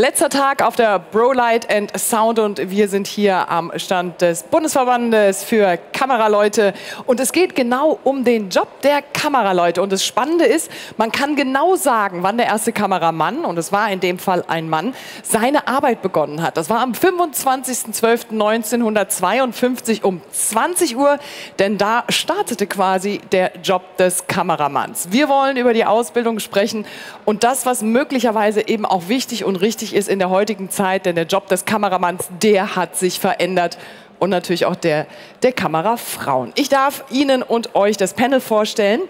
Letzter Tag auf der ProLight and Sound und wir sind hier am Stand des Bundesverbandes für Kameraleute und es geht genau um den Job der Kameraleute und das Spannende ist, man kann genau sagen, wann der erste Kameramann, und es war in dem Fall ein Mann, seine Arbeit begonnen hat. Das war am 25.12.1952 um 20 Uhr, denn da startete quasi der Job des Kameramanns. Wir wollen über die Ausbildung sprechen und das, was möglicherweise eben auch wichtig und richtig ist in der heutigen Zeit, denn der Job des Kameramanns, der hat sich verändert und natürlich auch der Kamerafrauen. Ich darf Ihnen und euch das Panel vorstellen.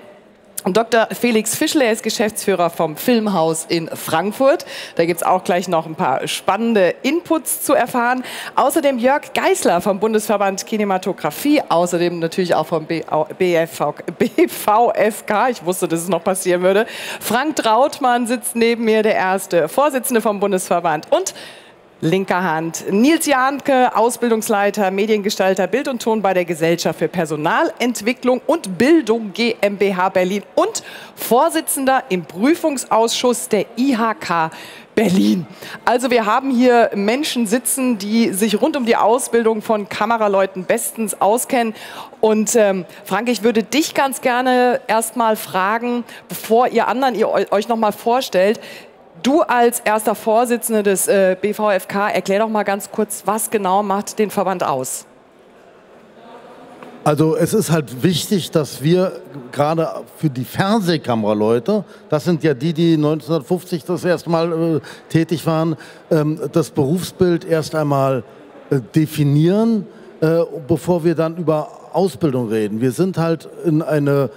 Dr. Felix Fischler ist Geschäftsführer vom Filmhaus in Frankfurt. Da gibt es auch gleich noch ein paar spannende Inputs zu erfahren. Außerdem Jörg Geisler vom Bundesverband Kinematografie, außerdem natürlich auch vom BVFK, ich wusste, dass es noch passieren würde. Frank Trautmann sitzt neben mir, der erste Vorsitzende vom Bundesverband. Und linker Hand Nils Jahnke, Ausbildungsleiter, Mediengestalter, Bild und Ton bei der Gesellschaft für Personalentwicklung und Bildung GmbH Berlin und Vorsitzender im Prüfungsausschuss der IHK Berlin. Also wir haben hier Menschen sitzen, die sich rund um die Ausbildung von Kameraleuten bestens auskennen. Und Frank, ich würde dich ganz gerne erstmal fragen, bevor ihr anderen euch nochmal vorstellt. Du als erster Vorsitzender des BVFK, erklär doch mal ganz kurz, was genau macht den Verband aus? Also es ist halt wichtig, dass wir gerade für die Fernsehkameraleute, das sind ja die, die 1950 das erste Mal tätig waren, das Berufsbild erst einmal definieren, bevor wir dann über Ausbildung reden. Wir sind halt in eine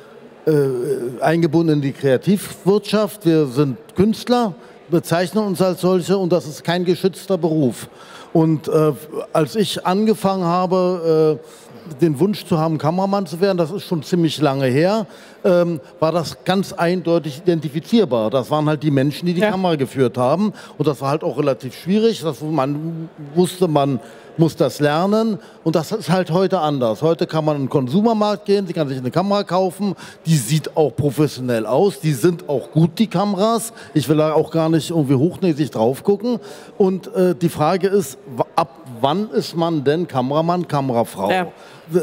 eingebunden in die Kreativwirtschaft, wir sind Künstler, bezeichnen uns als solche und das ist kein geschützter Beruf. Und als ich angefangen habe, den Wunsch zu haben, Kameramann zu werden, das ist schon ziemlich lange her, war das ganz eindeutig identifizierbar. Das waren halt die Menschen, die die Kamera geführt haben und das war halt auch relativ schwierig, dass man wusste, man muss das lernen und das ist halt heute anders. Heute kann man in den Konsumermarkt gehen, sie kann sich eine Kamera kaufen, die sieht auch professionell aus, die sind auch gut, die Kameras. Ich will da auch gar nicht irgendwie hochnäsig drauf gucken und die Frage ist, ab wann ist man denn Kameramann, Kamerafrau? Ja.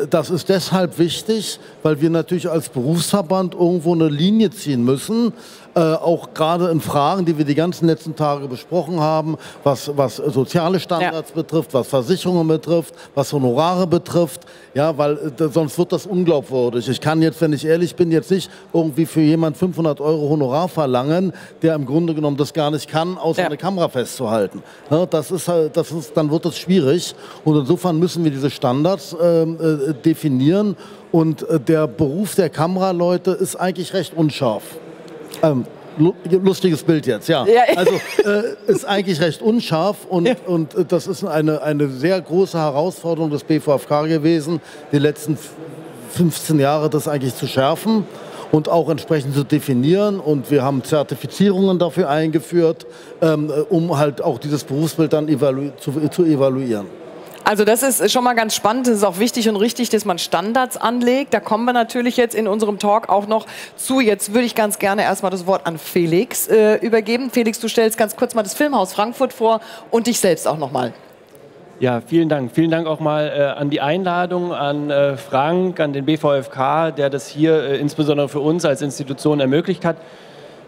Das ist deshalb wichtig, weil wir natürlich als Berufsverband irgendwo eine Linie ziehen müssen, auch gerade in Fragen, die wir die ganzen letzten Tage besprochen haben, was soziale Standards betrifft, was Versicherungen betrifft, was Honorare betrifft, ja, weil sonst wird das unglaubwürdig. Ich kann jetzt, wenn ich ehrlich bin, jetzt nicht irgendwie für jemand 500 € Honorar verlangen, der im Grunde genommen das gar nicht kann, außer eine Kamera festzuhalten. Ja, das ist, dann wird das schwierig und insofern müssen wir diese Standards definieren und der Beruf der Kameraleute ist eigentlich recht unscharf. Lustiges Bild jetzt, ja. Also ist eigentlich recht unscharf und, und das ist eine sehr große Herausforderung des BVFK gewesen, die letzten 15 Jahre das eigentlich zu schärfen und auch entsprechend zu definieren und wir haben Zertifizierungen dafür eingeführt, um halt auch dieses Berufsbild dann zu evaluieren. Also das ist schon mal ganz spannend, es ist auch wichtig und richtig, dass man Standards anlegt. Da kommen wir natürlich jetzt in unserem Talk auch noch zu. Jetzt würde ich ganz gerne erstmal das Wort an Felix übergeben. Felix, du stellst ganz kurz mal das Filmhaus Frankfurt vor und dich selbst auch nochmal. Ja, vielen Dank. Vielen Dank auch mal an die Einladung, an Frank, an den BVFK, der das hier insbesondere für uns als Institution ermöglicht hat.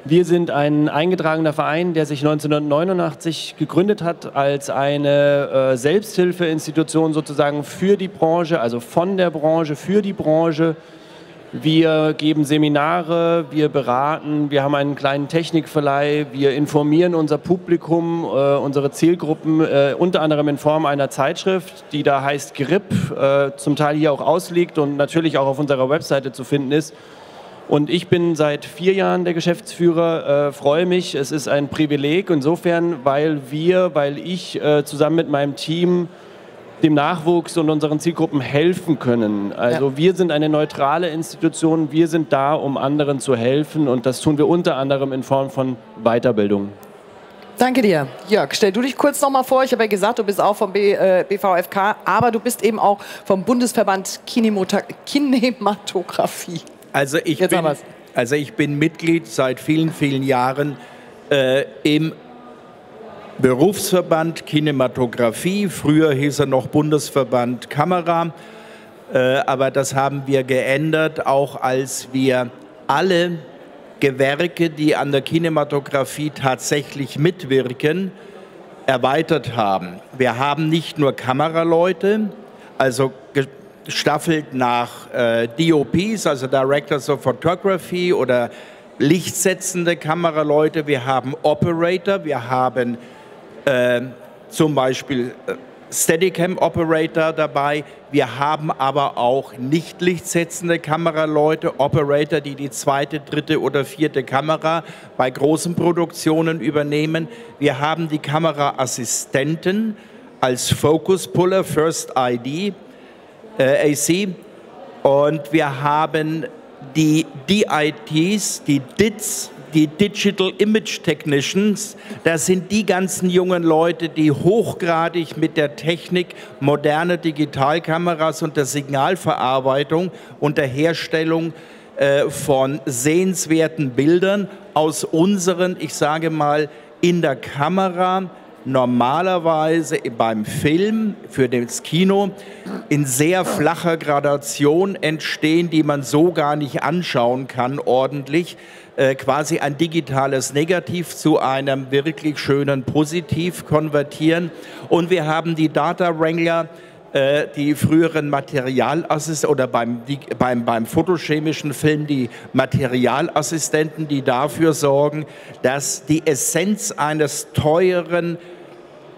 Wir sind ein eingetragener Verein, der sich 1989 gegründet hat als eine Selbsthilfeinstitution sozusagen für die Branche, also von der Branche für die Branche. Wir geben Seminare, wir beraten, wir haben einen kleinen Technikverleih, wir informieren unser Publikum, unsere Zielgruppen, unter anderem in Form einer Zeitschrift, die da heißt GRIP, zum Teil hier auch ausliegt und natürlich auch auf unserer Webseite zu finden ist. Und ich bin seit 4 Jahren der Geschäftsführer, freue mich. Es ist ein Privileg insofern, weil ich zusammen mit meinem Team dem Nachwuchs und unseren Zielgruppen helfen können. Also wir sind eine neutrale Institution, wir sind da, um anderen zu helfen und das tun wir unter anderem in Form von Weiterbildung. Danke dir. Jörg, stell du dich kurz nochmal vor. Ich habe ja gesagt, du bist auch vom BVFK, aber du bist eben auch vom Bundesverband Kinematografie. Also ich bin Mitglied seit vielen, vielen Jahren im Berufsverband Kinematografie, früher hieß er noch Bundesverband Kamera, aber das haben wir geändert, auch als wir alle Gewerke, die an der Kinematografie tatsächlich mitwirken, erweitert haben. Wir haben nicht nur Kameraleute, also gestaffelt nach DOPs, also Directors of Photography oder lichtsetzende Kameraleute, wir haben Operator, wir haben zum Beispiel Steadicam-Operator dabei, wir haben aber auch nicht lichtsetzende Kameraleute, Operator, die die zweite, dritte oder vierte Kamera bei großen Produktionen übernehmen. Wir haben die Kameraassistenten als Focus Puller, First ID, AC, und wir haben die DITs, die DITs, die Digital Image Technicians, das sind die ganzen jungen Leute, die hochgradig mit der Technik moderne Digitalkameras und der Signalverarbeitung und der Herstellung von sehenswerten Bildern aus unseren, ich sage mal, in der Kamera normalerweise beim Film für das Kino in sehr flacher Gradation entstehen, die man so gar nicht anschauen kann ordentlich, quasi ein digitales Negativ zu einem wirklich schönen Positiv konvertieren. Und wir haben die Data Wrangler, die früheren Materialassistenten oder beim photochemischen Film die Materialassistenten, die dafür sorgen, dass die Essenz eines teuren,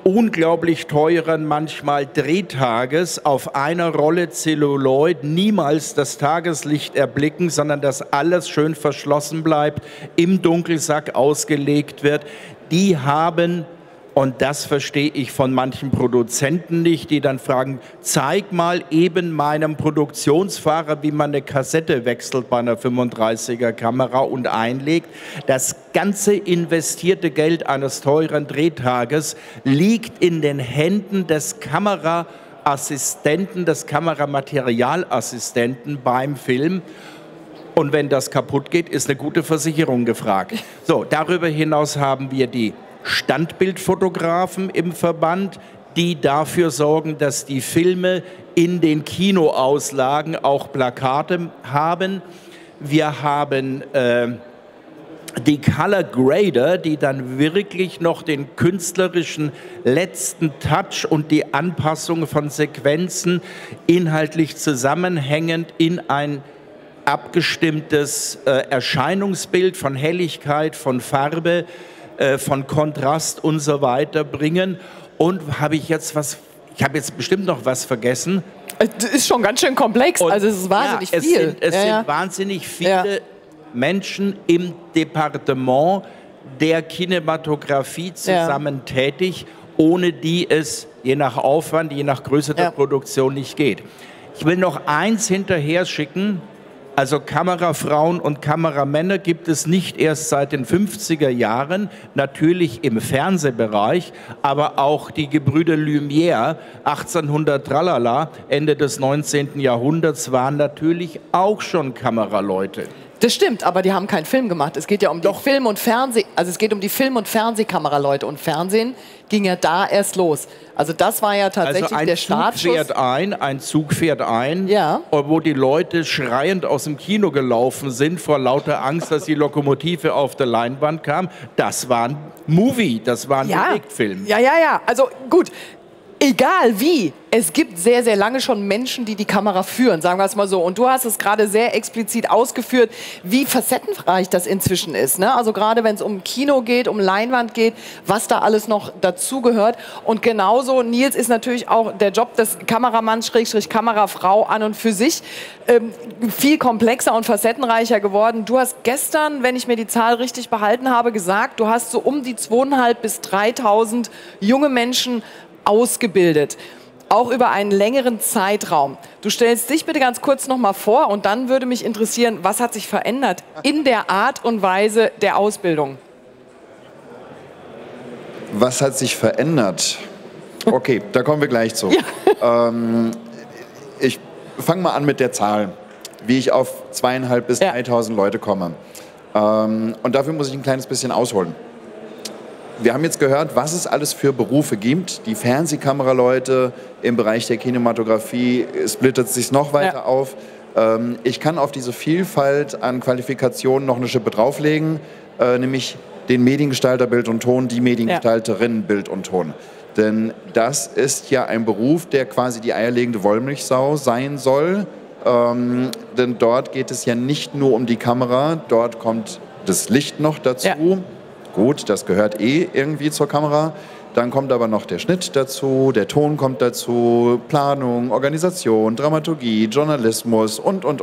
unglaublich teuren manchmal Drehtages auf einer Rolle Zelluloid niemals das Tageslicht erblicken, sondern dass alles schön verschlossen bleibt, im Dunkelsack ausgelegt wird. Die haben, und das verstehe ich von manchen Produzenten nicht, die dann fragen, zeig mal eben meinem Produktionsfahrer, wie man eine Kassette wechselt bei einer 35er Kamera und einlegt. Das ganze investierte Geld eines teuren Drehtages liegt in den Händen des Kameraassistenten, des Kameramaterialassistenten beim Film. Und wenn das kaputt geht, ist eine gute Versicherung gefragt. So, darüber hinaus haben wir die Standbildfotografen im Verband, die dafür sorgen, dass die Filme in den Kinoauslagen auch Plakate haben. Wir haben die Color Grader, die dann wirklich noch den künstlerischen letzten Touch und die Anpassung von Sequenzen inhaltlich zusammenhängend in ein abgestimmtes Erscheinungsbild von Helligkeit, von Farbe, von Kontrast und so weiter bringen. Und habe ich jetzt was, ich habe jetzt bestimmt noch was vergessen. Das ist schon ganz schön komplex, und also es ist wahnsinnig viel. Es sind wahnsinnig viele Menschen im Departement der Kinematografie zusammen tätig, ohne die es je nach Aufwand, je nach Größe der Produktion nicht geht. Ich will noch eins hinterher schicken. Also Kamerafrauen und Kameramänner gibt es nicht erst seit den 50er Jahren, natürlich im Fernsehbereich, aber auch die Gebrüder Lumière 1800 tralala, Ende des 19. Jahrhunderts waren natürlich auch schon Kameraleute. Das stimmt, aber die haben keinen Film gemacht. Es geht ja um die Film- und Fernseh, also es geht um die Film- und Fernsehkameraleute, und Fernsehen ging ja da erst los. Also das war ja tatsächlich der Startschuss. Also ein Zug fährt ein, wo die Leute schreiend aus dem Kino gelaufen sind vor lauter Angst, dass die Lokomotive auf der Leinwand kam. Das war ein Movie, das war ein Bewegtfilm. Ja, also gut, egal wie, es gibt sehr, sehr lange schon Menschen, die die Kamera führen, sagen wir es mal so. Und du hast es gerade sehr explizit ausgeführt, wie facettenreich das inzwischen ist, ne? Also gerade wenn es um Kino geht, um Leinwand geht, was da alles noch dazugehört. Und genauso, Nils, ist natürlich auch der Job des Kameramanns, / Kamerafrau an und für sich viel komplexer und facettenreicher geworden. Du hast gestern, wenn ich mir die Zahl richtig behalten habe, gesagt, du hast so um die 2.500 bis 3.000 junge Menschen ausgebildet, auch über einen längeren Zeitraum. Du stellst dich bitte ganz kurz noch mal vor, und dann würde mich interessieren, was hat sich verändert in der Art und Weise der Ausbildung? Was hat sich verändert? Okay, da kommen wir gleich zu. Ja. Ich fange mal an mit der Zahl, wie ich auf 2.500 bis 3.000 Leute komme. Und dafür muss ich ein kleines bisschen ausholen. Wir haben jetzt gehört, was es alles für Berufe gibt. Die Fernsehkameraleute im Bereich der Kinematografie splittet es sich noch weiter auf. Ich kann auf diese Vielfalt an Qualifikationen noch eine Schippe drauflegen, nämlich den Mediengestalter Bild und Ton, die Mediengestalterin Bild und Ton. Denn das ist ja ein Beruf, der quasi die eierlegende Wollmilchsau sein soll. Denn dort geht es ja nicht nur um die Kamera, dort kommt das Licht noch dazu. Ja. Gut, das gehört eh irgendwie zur Kamera. Dann kommt aber noch der Schnitt dazu, der Ton kommt dazu, Planung, Organisation, Dramaturgie, Journalismus und, und.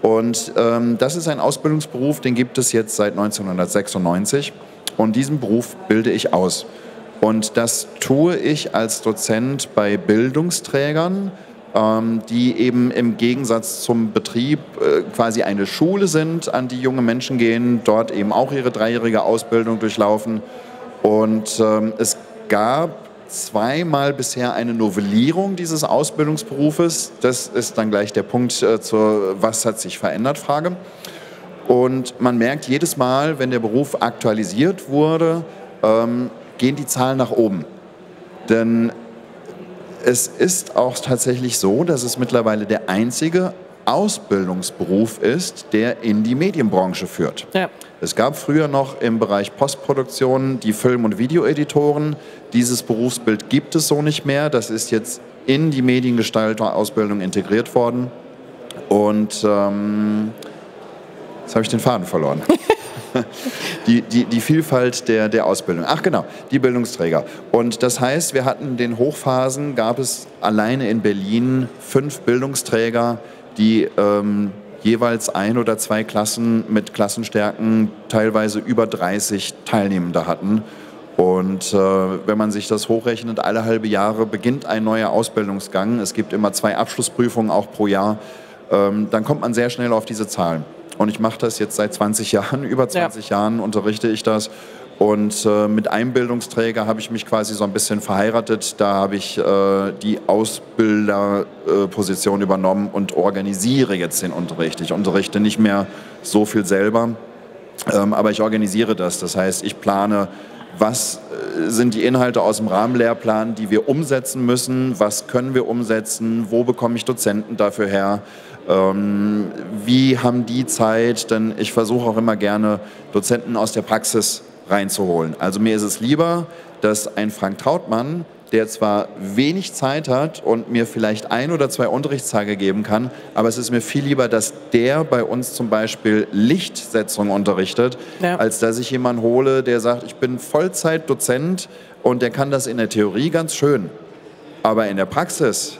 Und das ist ein Ausbildungsberuf, den gibt es jetzt seit 1996. Und diesen Beruf bilde ich aus. Und das tue ich als Dozent bei Bildungsträgern, die eben im Gegensatz zum Betrieb quasi eine Schule sind, an die junge Menschen gehen, dort eben auch ihre dreijährige Ausbildung durchlaufen. Und es gab zweimal bisher eine Novellierung dieses Ausbildungsberufes. Das ist dann gleich der Punkt zur "Was hat sich verändert?" Frage. Und man merkt jedes Mal, wenn der Beruf aktualisiert wurde, gehen die Zahlen nach oben. Denn es ist auch tatsächlich so, dass es mittlerweile der einzige Ausbildungsberuf ist, der in die Medienbranche führt. Ja. Es gab früher noch im Bereich Postproduktion die Film- und Videoeditoren. Dieses Berufsbild gibt es so nicht mehr. Das ist jetzt in die Mediengestalter-Ausbildung integriert worden. Und jetzt habe ich den Faden verloren. Die Vielfalt der Ausbildung. Ach genau, die Bildungsträger. Und das heißt, wir hatten den Hochphasen, gab es alleine in Berlin 5 Bildungsträger, die jeweils 1 oder 2 Klassen mit Klassenstärken teilweise über 30 Teilnehmende hatten. Und wenn man sich das hochrechnet, alle halbe Jahre beginnt ein neuer Ausbildungsgang. Es gibt immer 2 Abschlussprüfungen auch pro Jahr. Dann kommt man sehr schnell auf diese Zahlen. Und ich mache das jetzt seit 20 Jahren, über 20 Jahren unterrichte ich das. Und mit einem Bildungsträger habe ich mich quasi so ein bisschen verheiratet. Da habe ich die Ausbilderposition übernommen und organisiere jetzt den Unterricht. Ich unterrichte nicht mehr so viel selber, aber ich organisiere das. Das heißt, ich plane, was sind die Inhalte aus dem Rahmenlehrplan, die wir umsetzen müssen, was können wir umsetzen, wo bekomme ich Dozenten dafür her. Wie haben die Zeit, denn ich versuche auch immer gerne Dozenten aus der Praxis reinzuholen. Also mir ist es lieber, dass ein Frank Trautmann, der zwar wenig Zeit hat und mir vielleicht 1 oder 2 Unterrichtstage geben kann, aber es ist mir viel lieber, dass der bei uns zum Beispiel Lichtsetzung unterrichtet, als dass ich jemanden hole, der sagt, ich bin Vollzeitdozent und der kann das in der Theorie ganz schön, aber in der Praxis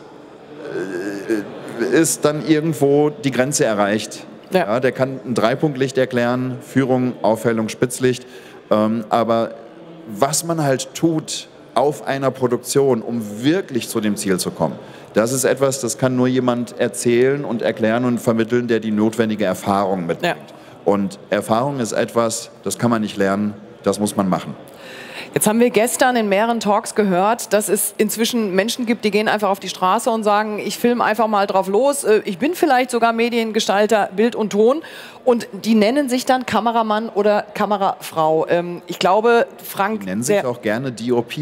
ist dann irgendwo die Grenze erreicht. Ja. Ja, der kann ein Dreipunktlicht erklären, Führung, Aufhellung, Spitzlicht. Aber was man halt tut auf einer Produktion, um wirklich zu dem Ziel zu kommen, das ist etwas, das kann nur jemand erzählen und erklären und vermitteln, der die notwendige Erfahrung mitbringt. Ja. Und Erfahrung ist etwas, das kann man nicht lernen, das muss man machen. Jetzt haben wir gestern in mehreren Talks gehört, dass es inzwischen Menschen gibt, die gehen einfach auf die Straße und sagen, ich filme einfach mal drauf los, ich bin vielleicht sogar Mediengestalter, Bild und Ton. Und die nennen sich dann Kameramann oder Kamerafrau. Ich glaube, Frank... Die nennen sich auch gerne DOP.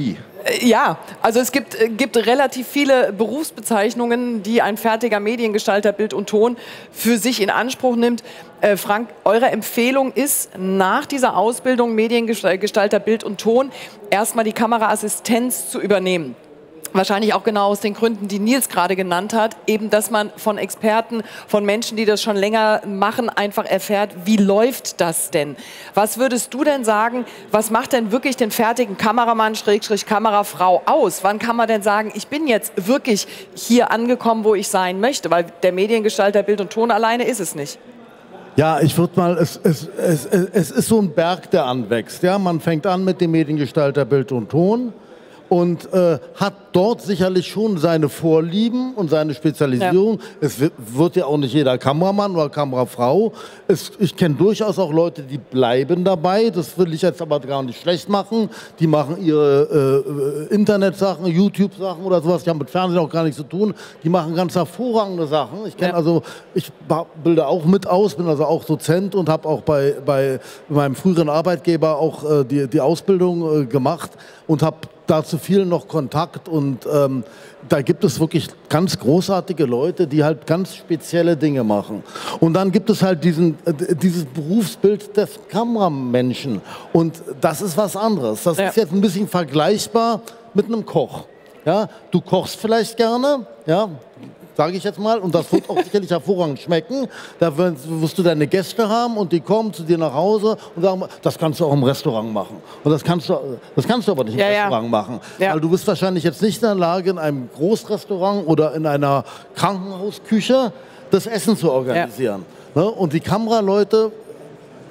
Ja, also es gibt relativ viele Berufsbezeichnungen, die ein fertiger Mediengestalter Bild und Ton für sich in Anspruch nimmt. Frank, eure Empfehlung ist, nach dieser Ausbildung Mediengestalter Bild und Ton erstmal die Kameraassistenz zu übernehmen. Wahrscheinlich auch genau aus den Gründen, die Nils gerade genannt hat, eben, dass man von Experten, von Menschen, die das schon länger machen, einfach erfährt, wie läuft das denn? Was würdest du denn sagen, was macht denn wirklich den fertigen Kameramann, Schrägstrich Kamerafrau aus? Wann kann man denn sagen, ich bin jetzt wirklich hier angekommen, wo ich sein möchte? Weil der Mediengestalter Bild und Ton alleine ist es nicht. Ja, ich würde mal, es ist so ein Berg, der anwächst. Ja? Man fängt an mit dem Mediengestalter Bild und Ton. und hat dort sicherlich schon seine Vorlieben und seine Spezialisierung. Ja. Es wird ja auch nicht jeder Kameramann oder Kamerafrau. Ich kenne durchaus auch Leute, die bleiben dabei. Das will ich jetzt aber gar nicht schlecht machen. Die machen ihre Internetsachen, YouTube-Sachen oder sowas. Die haben mit Fernsehen auch gar nichts zu tun. Die machen ganz hervorragende Sachen. Ich kenne also, ich bilde auch mit aus, bin also auch Dozent und habe auch bei meinem früheren Arbeitgeber auch die Ausbildung gemacht und habe dazu viel noch Kontakt und da gibt es wirklich ganz großartige Leute, die halt ganz spezielle Dinge machen. Und dann gibt es halt dieses Berufsbild des Kameramenschen und das ist was anderes. Das ist jetzt ein bisschen vergleichbar mit einem Koch. Ja, du kochst vielleicht gerne, ja, sage ich jetzt mal, und das wird auch sicherlich hervorragend schmecken. Da wirst du deine Gäste haben und die kommen zu dir nach Hause und sagen, das kannst du auch im Restaurant machen. Und das kannst du aber nicht im Restaurant machen. Ja. Weil du bist wahrscheinlich jetzt nicht in der Lage, in einem Großrestaurant oder in einer Krankenhausküche das Essen zu organisieren. Ja. Ne? Und die Kameraleute,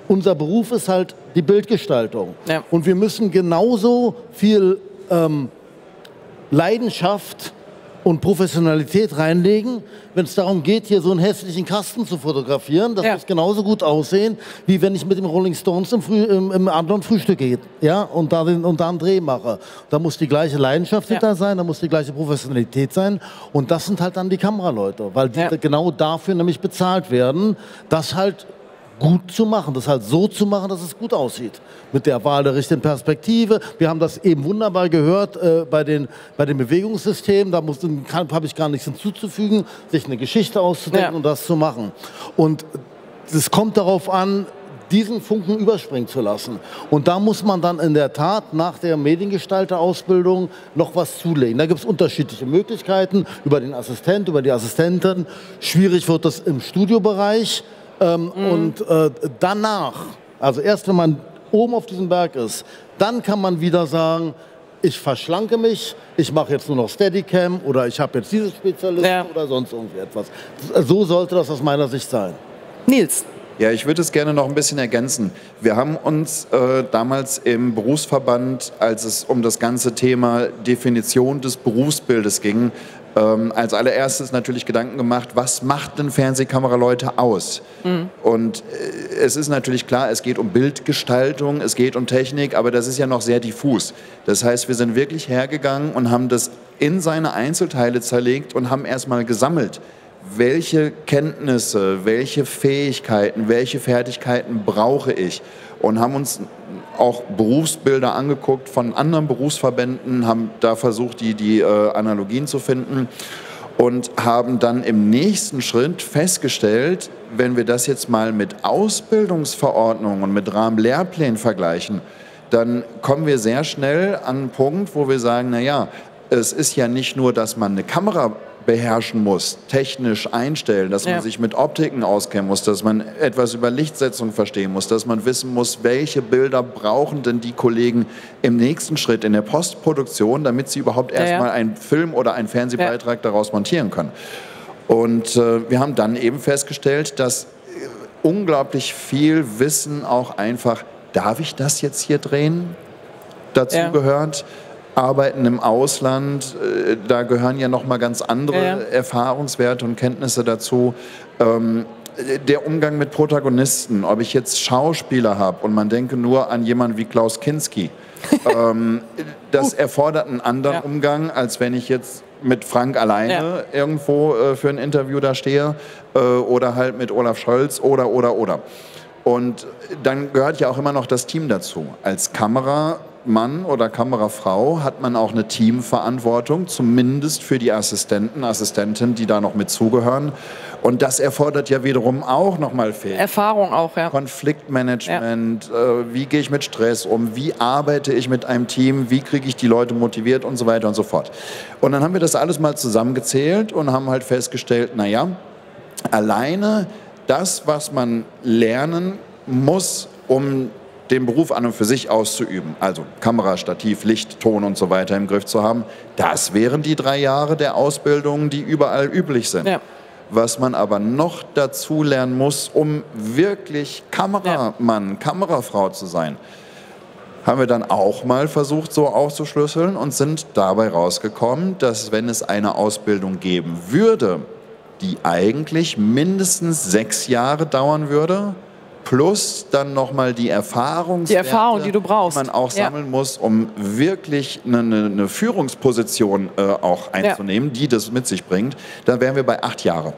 unser Beruf ist halt die Bildgestaltung. Ja. Und wir müssen genauso viel Leidenschaft und Professionalität reinlegen, wenn es darum geht, hier so einen hässlichen Kasten zu fotografieren. Das muss genauso gut aussehen, wie wenn ich mit dem Rolling Stones im anderen Frühstück gehe, ja, und da einen Dreh mache. Da muss die gleiche Leidenschaft hinter sein, da muss die gleiche Professionalität sein. Und das sind halt dann die Kameraleute, weil die genau dafür nämlich bezahlt werden, das halt gut zu machen, das halt so zu machen, dass es gut aussieht. Mit der Wahl der richtigen Perspektive. Wir haben das eben wunderbar gehört bei den Bewegungssystemen. Da habe ich gar nichts hinzuzufügen, sich eine Geschichte auszudenken und das zu machen. Und es kommt darauf an, diesen Funken überspringen zu lassen. Und da muss man dann in der Tat nach der Mediengestalterausbildung noch was zulegen. Da gibt es unterschiedliche Möglichkeiten über den Assistent, über die Assistentin. Schwierig wird das im Studiobereich. Und danach, also erst wenn man oben auf diesem Berg ist, dann kann man wieder sagen, ich verschlanke mich, ich mache jetzt nur noch Steadicam oder ich habe jetzt dieses Spezialisten oder sonst irgendwie etwas. So sollte das aus meiner Sicht sein. Nils? Ja, ich würde es gerne noch ein bisschen ergänzen. Wir haben uns damals im Berufsverband, als es um das ganze Thema Definition des Berufsbildes ging, als allererstes natürlich Gedanken gemacht, was macht denn Fernsehkameraleute aus? Mhm. Und es ist natürlich klar, es geht um Bildgestaltung, es geht um Technik, aber das ist ja noch sehr diffus. Das heißt, wir sind wirklich hergegangen und haben das in seine Einzelteile zerlegt und haben erstmal gesammelt, welche Kenntnisse, welche Fähigkeiten, welche Fertigkeiten brauche ich? Und haben uns auch Berufsbilder angeguckt von anderen Berufsverbänden, haben da versucht, die Analogien zu finden und haben dann im nächsten Schritt festgestellt, wenn wir das jetzt mal mit Ausbildungsverordnungen und mit Rahmenlehrplänen vergleichen, dann kommen wir sehr schnell an einen Punkt, wo wir sagen, naja, es ist ja nicht nur, dass man eine Kamera beherrschen muss, technisch einstellen, dass man sich mit Optiken auskennen muss, dass man etwas über Lichtsetzung verstehen muss, dass man wissen muss, welche Bilder brauchen denn die Kollegen im nächsten Schritt in der Postproduktion, damit sie überhaupt erstmal einen Film oder einen Fernsehbeitrag daraus montieren können. Und wir haben dann eben festgestellt, dass unglaublich viel Wissen auch einfach, darf ich das jetzt hier drehen, dazu gehört. Arbeiten im Ausland, da gehören ja nochmal ganz andere Erfahrungswerte und Kenntnisse dazu. Der Umgang mit Protagonisten, ob ich jetzt Schauspieler habe und man denke nur an jemanden wie Klaus Kinski, das erfordert einen anderen Umgang, als wenn ich jetzt mit Frank alleine irgendwo für ein Interview da stehe oder halt mit Olaf Scholz oder. Und dann gehört ja auch immer noch das Team dazu. Als Kameramann oder Kamerafrau hat man auch eine Teamverantwortung, zumindest für die Assistenten, Assistentinnen, die da noch mit zugehören. Und das erfordert ja wiederum auch nochmal Fähigkeiten. Erfahrung auch, ja. Konfliktmanagement, wie gehe ich mit Stress um, wie arbeite ich mit einem Team, wie kriege ich die Leute motiviert und so weiter und so fort. Und dann haben wir das alles mal zusammengezählt und haben halt festgestellt, naja, alleine das, was man lernen muss, um den Beruf an und für sich auszuüben, also Kamera, Stativ, Licht, Ton und so weiter im Griff zu haben, das wären die 3 Jahre der Ausbildung, die überall üblich sind. Ja. Was man aber noch dazu lernen muss, um wirklich Kameramann, Kamerafrau zu sein, haben wir dann auch mal versucht, so aufzuschlüsseln und sind dabei rausgekommen, dass wenn es eine Ausbildung geben würde, die eigentlich mindestens 6 Jahre dauern würde, plus dann nochmal die Erfahrungswerte, die Erfahrung, die du brauchst, die man auch sammeln muss, um wirklich eine Führungsposition auch einzunehmen, die das mit sich bringt, dann wären wir bei 8 Jahren.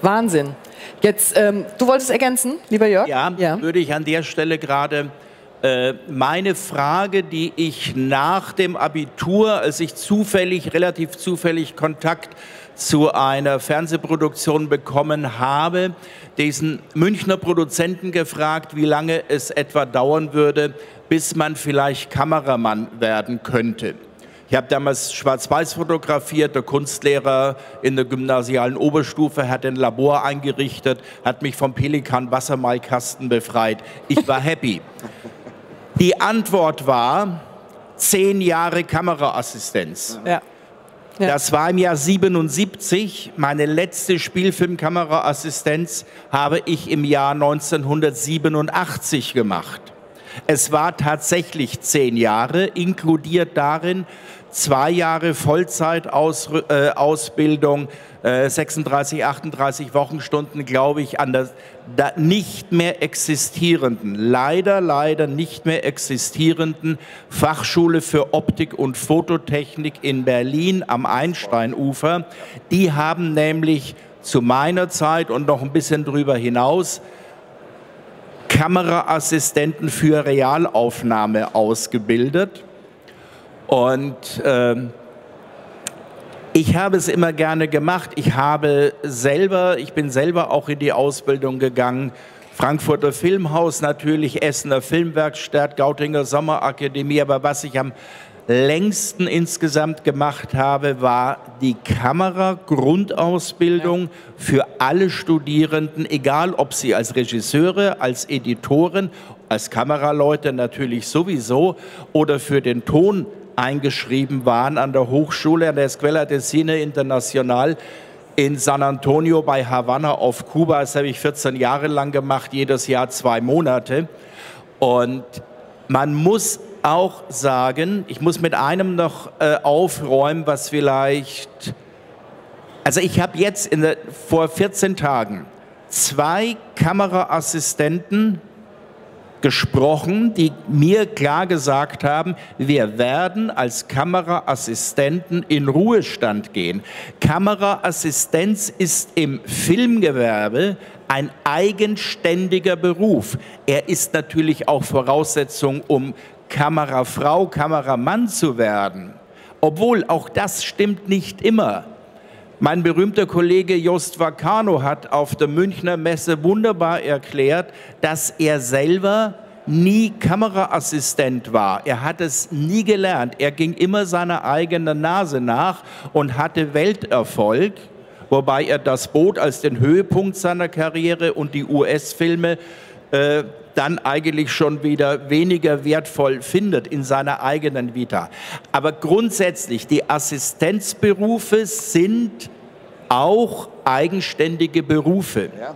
Wahnsinn. Jetzt, du wolltest ergänzen, lieber Jörg? Ja, würde ich an der Stelle gerade meine Frage, die ich nach dem Abitur, als ich zufällig, relativ zufällig Kontakt zu einer Fernsehproduktion bekommen habe, diesen Münchner Produzenten gefragt, wie lange es etwa dauern würde, bis man vielleicht Kameramann werden könnte. Ich habe damals schwarz-weiß fotografiert, der Kunstlehrer in der gymnasialen Oberstufe hat ein Labor eingerichtet, hat mich vom Pelikan Wassermalkasten befreit. Ich war happy. Die Antwort war 10 Jahre Kameraassistenz. Ja. Ja. Das war im Jahr 1977. Meine letzte Spielfilmkameraassistenz habe ich im Jahr 1987 gemacht. Es war tatsächlich 10 Jahre, inkludiert darin 2 Jahre Vollzeitausbildung, 36, 38 Wochenstunden, glaube ich, an der nicht mehr existierenden, leider nicht mehr existierenden Fachschule für Optik und Fototechnik in Berlin am Einsteinufer. Die haben nämlich zu meiner Zeit und noch ein bisschen drüber hinaus Kameraassistenten für Realaufnahme ausgebildet. Und ich habe es immer gerne gemacht. Ich bin selber auch in die Ausbildung gegangen. Frankfurter Filmhaus natürlich, Essener Filmwerkstatt, Gautinger Sommerakademie. Aber was ich am längsten insgesamt gemacht habe, war die Kameragrundausbildung für alle Studierenden, egal ob sie als Regisseure, als Editoren, als Kameraleute natürlich sowieso oder für den Ton eingeschrieben waren an der Hochschule, an der Escuela de Cine Internacional in San Antonio bei Havanna auf Kuba. Das habe ich 14 Jahre lang gemacht, jedes Jahr 2 Monate. Und man muss auch sagen, ich muss mit einem noch aufräumen, was vielleicht... Also ich habe jetzt vor 14 Tagen 2 Kameraassistenten gesprochen, die mir klar gesagt haben, wir werden als Kameraassistenten in Ruhestand gehen. Kameraassistenz ist im Filmgewerbe ein eigenständiger Beruf. Er ist natürlich auch Voraussetzung, um Kamerafrau, Kameramann zu werden. Obwohl, auch das stimmt nicht immer. Mein berühmter Kollege Jost Vacano hat auf der Münchner Messe wunderbar erklärt, dass er selber nie Kameraassistent war. Er hat es nie gelernt. Er ging immer seiner eigenen Nase nach und hatte Welterfolg, wobei er Das Boot als den Höhepunkt seiner Karriere und die US-Filme dann eigentlich schon wieder weniger wertvoll findet in seiner eigenen Vita. Aber grundsätzlich, die Assistenzberufe sind auch eigenständige Berufe. Ja.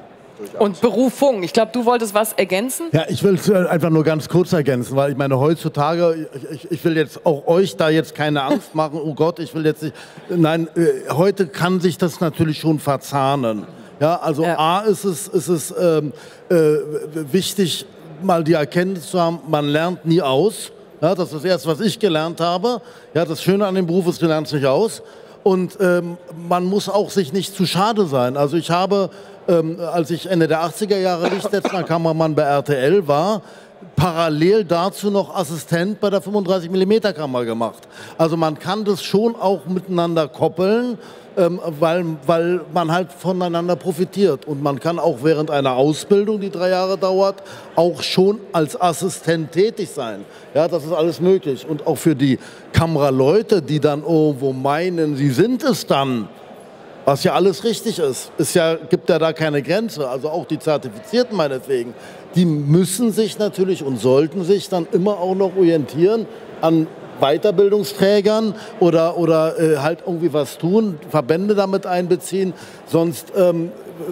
Und Berufung. Ich glaube, du wolltest was ergänzen? Ja, ich will es einfach nur ganz kurz ergänzen, weil ich meine, heutzutage, ich will jetzt auch euch da jetzt keine Angst machen, oh Gott, ich will jetzt nicht, nein, heute kann sich das natürlich schon verzahnen. Ja, also A ist es wichtig, mal die Erkenntnis zu haben, man lernt nie aus. Ja, das ist das Erste, was ich gelernt habe. Ja, das Schöne an dem Beruf ist, du lernst nicht aus. Und man muss auch sich nicht zu schade sein. Also ich habe, als ich Ende der 80er Jahre Lichtletzner Kameramann bei RTL war, parallel dazu noch Assistent bei der 35mm Kamera gemacht. Also man kann das schon auch miteinander koppeln, weil man halt voneinander profitiert. Und man kann auch während einer Ausbildung, die 3 Jahre dauert, auch schon als Assistent tätig sein. Ja, das ist alles möglich. Und auch für die Kameraleute, die dann irgendwo meinen, sie sind es dann, was ja alles richtig ist, gibt ja da keine Grenze. Also auch die Zertifizierten meinetwegen, die müssen sich natürlich und sollten sich dann immer auch noch orientieren an Weiterbildungsträgern oder halt irgendwie was tun, Verbände damit einbeziehen. Sonst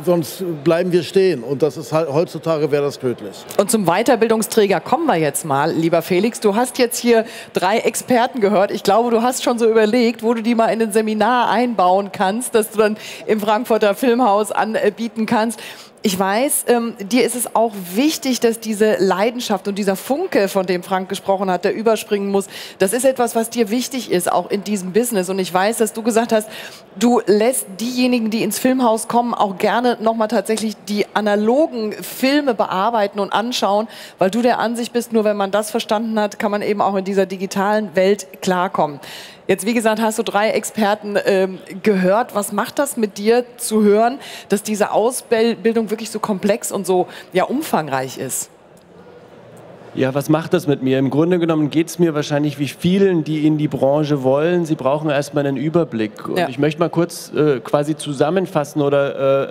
sonst bleiben wir stehen. Und das ist halt, heutzutage wäre das tödlich. Und zum Weiterbildungsträger kommen wir jetzt mal, lieber Felix. Du hast jetzt hier 3 Experten gehört. Ich glaube, du hast schon so überlegt, wo du die mal in ein Seminar einbauen kannst, dass du dann im Frankfurter Filmhaus anbieten kannst. Ich weiß, dir ist es auch wichtig, dass diese Leidenschaft und dieser Funke, von dem Frank gesprochen hat, der überspringen muss, das ist etwas, was dir wichtig ist, auch in diesem Business. Und ich weiß, dass du gesagt hast, du lässt diejenigen, die ins Filmhaus kommen, auch gerne nochmal tatsächlich die analogen Filme bearbeiten und anschauen, weil du der Ansicht bist, nur wenn man das verstanden hat, kann man eben auch in dieser digitalen Welt klarkommen. Jetzt, wie gesagt, hast du 3 Experten gehört. Was macht das mit dir zu hören, dass diese Ausbildung wirklich so komplex und so umfangreich ist? Ja, was macht das mit mir? Im Grunde genommen geht es mir wahrscheinlich wie vielen, die in die Branche wollen. Sie brauchen erstmal einen Überblick. Und ich möchte mal kurz quasi zusammenfassen oder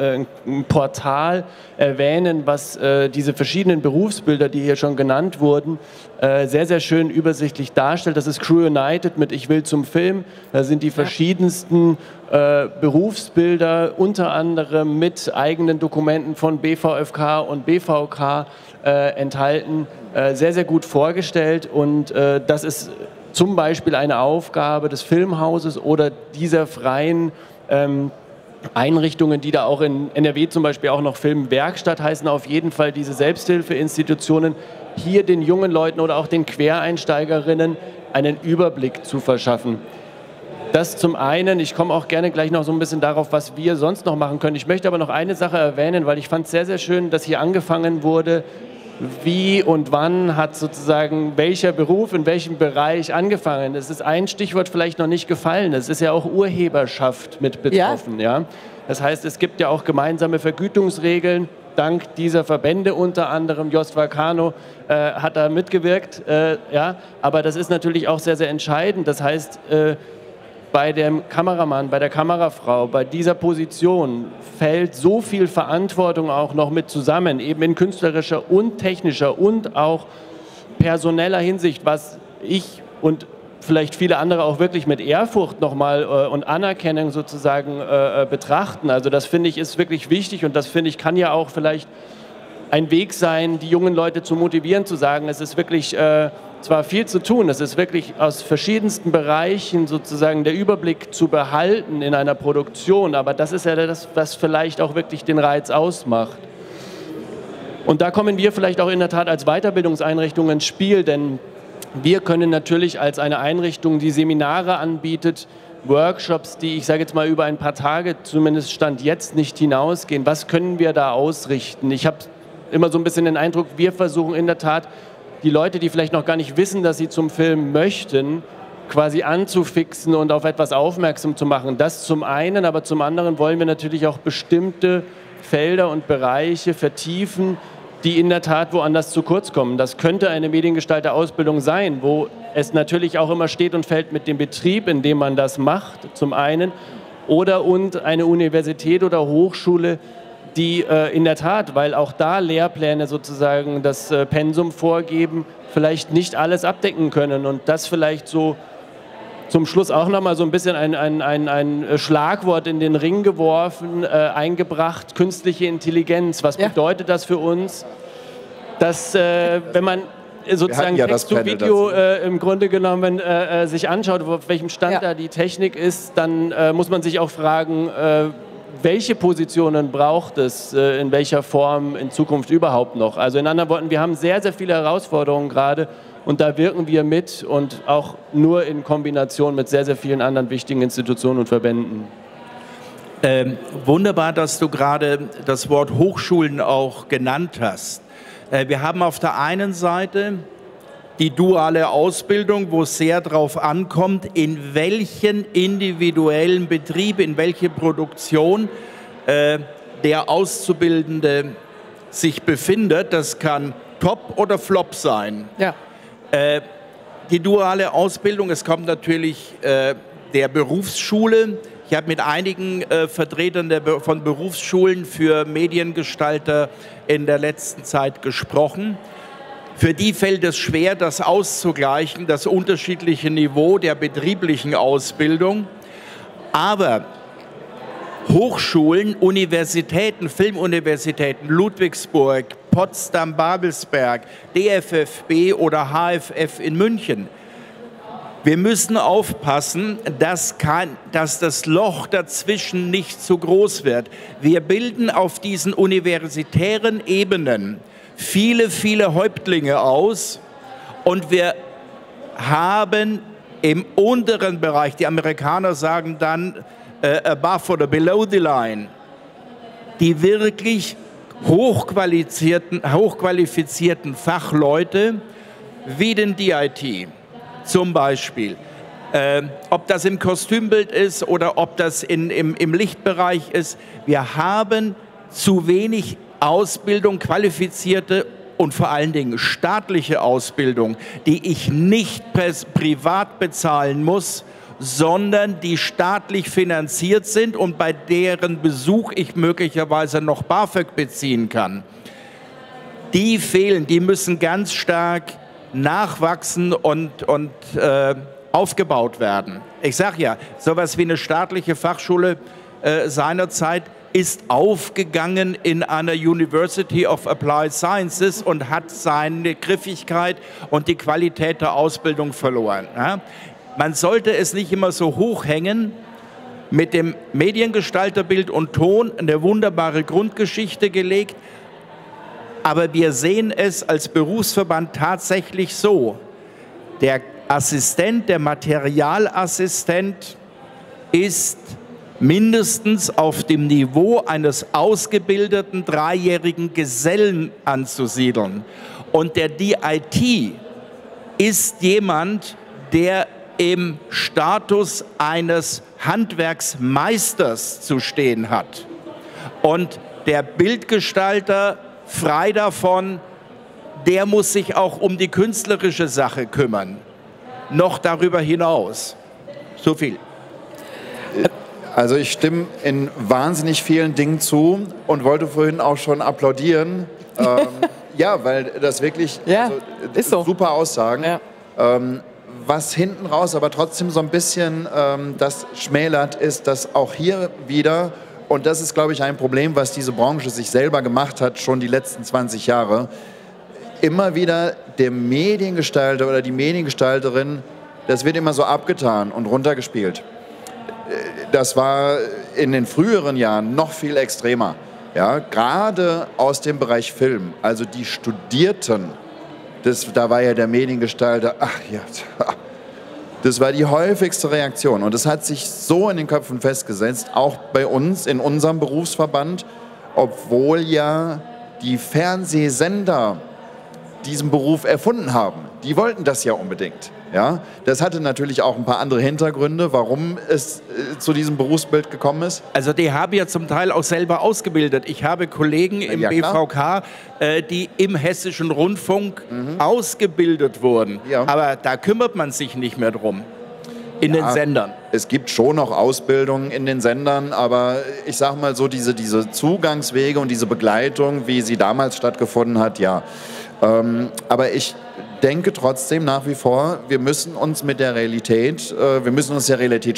ein Portal erwähnen, was diese verschiedenen Berufsbilder, die hier schon genannt wurden, sehr, sehr schön übersichtlich darstellt. Das ist Crew United mit Ich will zum Film. Da sind die verschiedensten Berufsbilder, unter anderem mit eigenen Dokumenten von BVFK und BVK enthalten, sehr, sehr gut vorgestellt. Und das ist zum Beispiel eine Aufgabe des Filmhauses oder dieser freien Einrichtungen, die da auch in NRW zum Beispiel auch noch Filmwerkstatt heißen, auf jeden Fall diese Selbsthilfeinstitutionen, hier den jungen Leuten oder auch den Quereinsteigerinnen einen Überblick zu verschaffen. Das zum einen, ich komme auch gerne gleich noch so ein bisschen darauf, was wir sonst noch machen können. Ich möchte aber noch eine Sache erwähnen, weil ich fand es sehr, sehr schön, dass hier angefangen wurde, wie und wann hat sozusagen welcher Beruf in welchem Bereich angefangen. Es ist ein Stichwort vielleicht noch nicht gefallen, es ist ja auch Urheberschaft mit betroffen. Ja. Das heißt, es gibt ja auch gemeinsame Vergütungsregeln, dank dieser Verbände unter anderem, Jost Vacano hat da mitgewirkt, aber das ist natürlich auch sehr, sehr entscheidend. Das heißt, bei dem Kameramann, bei der Kamerafrau, bei dieser Position fällt so viel Verantwortung auch noch mit zusammen, eben in künstlerischer und technischer und auch personeller Hinsicht, was ich und vielleicht viele andere auch wirklich mit Ehrfurcht nochmal und Anerkennung sozusagen betrachten. Also das finde ich ist wirklich wichtig und das finde ich kann ja auch vielleicht ein Weg sein, die jungen Leute zu motivieren, zu sagen, es ist wirklich zwar viel zu tun, es ist wirklich aus verschiedensten Bereichen sozusagen der Überblick zu behalten in einer Produktion, aber das ist ja das, was vielleicht auch wirklich den Reiz ausmacht. Und da kommen wir vielleicht auch in der Tat als Weiterbildungseinrichtung ins Spiel, denn wir können natürlich als eine Einrichtung, die Seminare anbietet, Workshops, die, ich sage jetzt mal, über ein paar Tage, zumindest Stand jetzt, nicht hinausgehen. Was können wir da ausrichten? Ich habe immer so ein bisschen den Eindruck, wir versuchen in der Tat, die Leute, die vielleicht noch gar nicht wissen, dass sie zum Film möchten, quasi anzufixen und auf etwas aufmerksam zu machen. Das zum einen, aber zum anderen wollen wir natürlich auch bestimmte Felder und Bereiche vertiefen, die in der Tat woanders zu kurz kommen. Das könnte eine Mediengestalter-Ausbildung sein, wo es natürlich auch immer steht und fällt mit dem Betrieb, in dem man das macht, zum einen, oder und eine Universität oder Hochschule, die in der Tat, weil auch da Lehrpläne sozusagen das Pensum vorgeben, vielleicht nicht alles abdecken können. Und das vielleicht so zum Schluss auch nochmal so ein bisschen ein Schlagwort in den Ring geworfen, eingebracht, künstliche Intelligenz. Was bedeutet das für uns? Dass wenn man sozusagen Text-to-Video im Grunde genommen sich anschaut, auf welchem Stand da die Technik ist, dann muss man sich auch fragen, welche Positionen braucht es in welcher Form in Zukunft überhaupt noch? Also in anderen Worten, wir haben sehr, sehr viele Herausforderungen gerade und da wirken wir mit und auch nur in Kombination mit sehr, sehr vielen anderen wichtigen Institutionen und Verbänden. Wunderbar, dass du gerade das Wort Hochschulen auch genannt hast. Wir haben auf der einen Seite die duale Ausbildung, wo es sehr darauf ankommt, in welchen individuellen Betrieb, in welche Produktion der Auszubildende sich befindet. Das kann Top oder Flop sein. Ja. Die duale Ausbildung, es kommt natürlich der Berufsschule. Ich habe mit einigen Vertretern von Berufsschulen für Mediengestalter in der letzten Zeit gesprochen. Für die fällt es schwer, das auszugleichen, das unterschiedliche Niveau der betrieblichen Ausbildung. Aber Hochschulen, Universitäten, Filmuniversitäten, Ludwigsburg, Potsdam, Babelsberg, DFFB oder HFF in München. Wir müssen aufpassen, dass das Loch dazwischen nicht zu groß wird. Wir bilden auf diesen universitären Ebenen viele, viele Häuptlinge aus und wir haben im unteren Bereich, die Amerikaner sagen dann above oder below the line, die wirklich hochqualifizierten Fachleute wie den DIT. Zum Beispiel, ob das im Kostümbild ist oder ob das im Lichtbereich ist. Wir haben zu wenig Ausbildung, qualifizierte und vor allen Dingen staatliche Ausbildung, die ich nicht privat bezahlen muss, sondern die staatlich finanziert sind und bei deren Besuch ich möglicherweise noch BAföG beziehen kann. Die fehlen, die müssen ganz stark nachwachsen und aufgebaut werden. Ich sage ja, sowas wie eine staatliche Fachschule seinerzeit ist aufgegangen in einer University of Applied Sciences und hat seine Griffigkeit und die Qualität der Ausbildung verloren. Ja? Man sollte es nicht immer so hochhängen. Mit dem Mediengestalterbild und Ton eine wunderbare Grundgeschichte gelegt. Aber wir sehen es als Berufsverband tatsächlich so. Der Assistent, der Materialassistent ist mindestens auf dem Niveau eines ausgebildeten 3-jährigen Gesellen anzusiedeln. Und der DIT ist jemand, der im Status eines Handwerksmeisters zu stehen hat. Und der Bildgestalter, frei davon, der muss sich auch um die künstlerische Sache kümmern. Noch darüber hinaus. So viel. Also ich stimme in wahnsinnig vielen Dingen zu und wollte vorhin auch schon applaudieren. Ja, weil das wirklich ja, also, ist so. Super Aussagen. Ja. Was hinten raus aber trotzdem so ein bisschen das schmälert, ist, dass auch hier wieder... Und das ist, glaube ich, ein Problem, was diese Branche sich selber gemacht hat, schon die letzten 20 Jahre. Immer wieder der Mediengestalter oder die Mediengestalterin, das wird immer so abgetan und runtergespielt. Das war in den früheren Jahren noch viel extremer. Ja, gerade aus dem Bereich Film, also die Studierten, da war ja der Mediengestalter, ach ja, das war die häufigste Reaktion und das hat sich so in den Köpfen festgesetzt, auch bei uns in unserem Berufsverband, obwohl ja die Fernsehsender diesen Beruf erfunden haben. Die wollten das ja unbedingt. Ja? Das hatte natürlich auch ein paar andere Hintergründe, warum es zu diesem Berufsbild gekommen ist. Also die haben ja zum Teil auch selber ausgebildet. Ich habe Kollegen im BVK, die im Hessischen Rundfunk ausgebildet wurden. Ja. Aber da kümmert man sich nicht mehr drum in den Sendern. Es gibt schon noch Ausbildungen in den Sendern, aber ich sage mal so, diese Zugangswege und diese Begleitung, wie sie damals stattgefunden hat, ja. Aber ich denke trotzdem nach wie vor, wir müssen uns mit der Realität,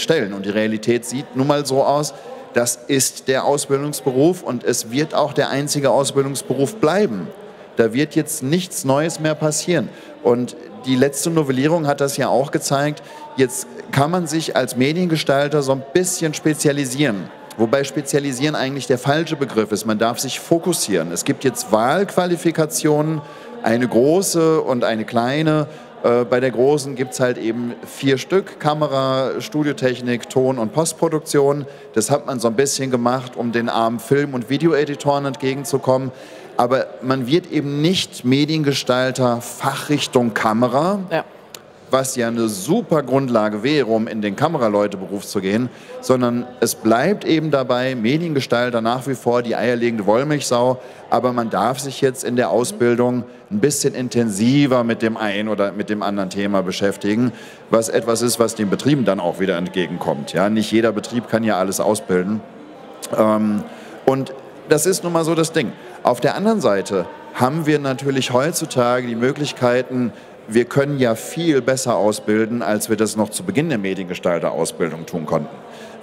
stellen. Und die Realität sieht nun mal so aus, das ist der Ausbildungsberuf und es wird auch der einzige Ausbildungsberuf bleiben. Da wird jetzt nichts Neues mehr passieren. Und die letzte Novellierung hat das ja auch gezeigt, jetzt kann man sich als Mediengestalter so ein bisschen spezialisieren. Wobei spezialisieren eigentlich der falsche Begriff ist. Man darf sich fokussieren. Es gibt jetzt Wahlqualifikationen, eine große und eine kleine. Bei der großen gibt es halt eben 4 Stück, Kamera, Studiotechnik, Ton- und Postproduktion. Das hat man so ein bisschen gemacht, um den armen Film- und Videoeditoren entgegenzukommen. Aber man wird eben nicht Mediengestalter Fachrichtung Kamera, ja, was ja eine super Grundlage wäre, um in den Kameraleuteberuf zu gehen, sondern es bleibt eben dabei, Mediengestalter nach wie vor die eierlegende Wollmilchsau, aber man darf sich jetzt in der Ausbildung ein bisschen intensiver mit dem einen oder mit dem anderen Thema beschäftigen, was etwas ist, was den Betrieben dann auch wieder entgegenkommt. Ja, nicht jeder Betrieb kann ja alles ausbilden. Und das ist nun mal so das Ding. Auf der anderen Seite haben wir natürlich heutzutage die Möglichkeiten, wir können ja viel besser ausbilden, als wir das noch zu Beginn der Mediengestalter-Ausbildung tun konnten.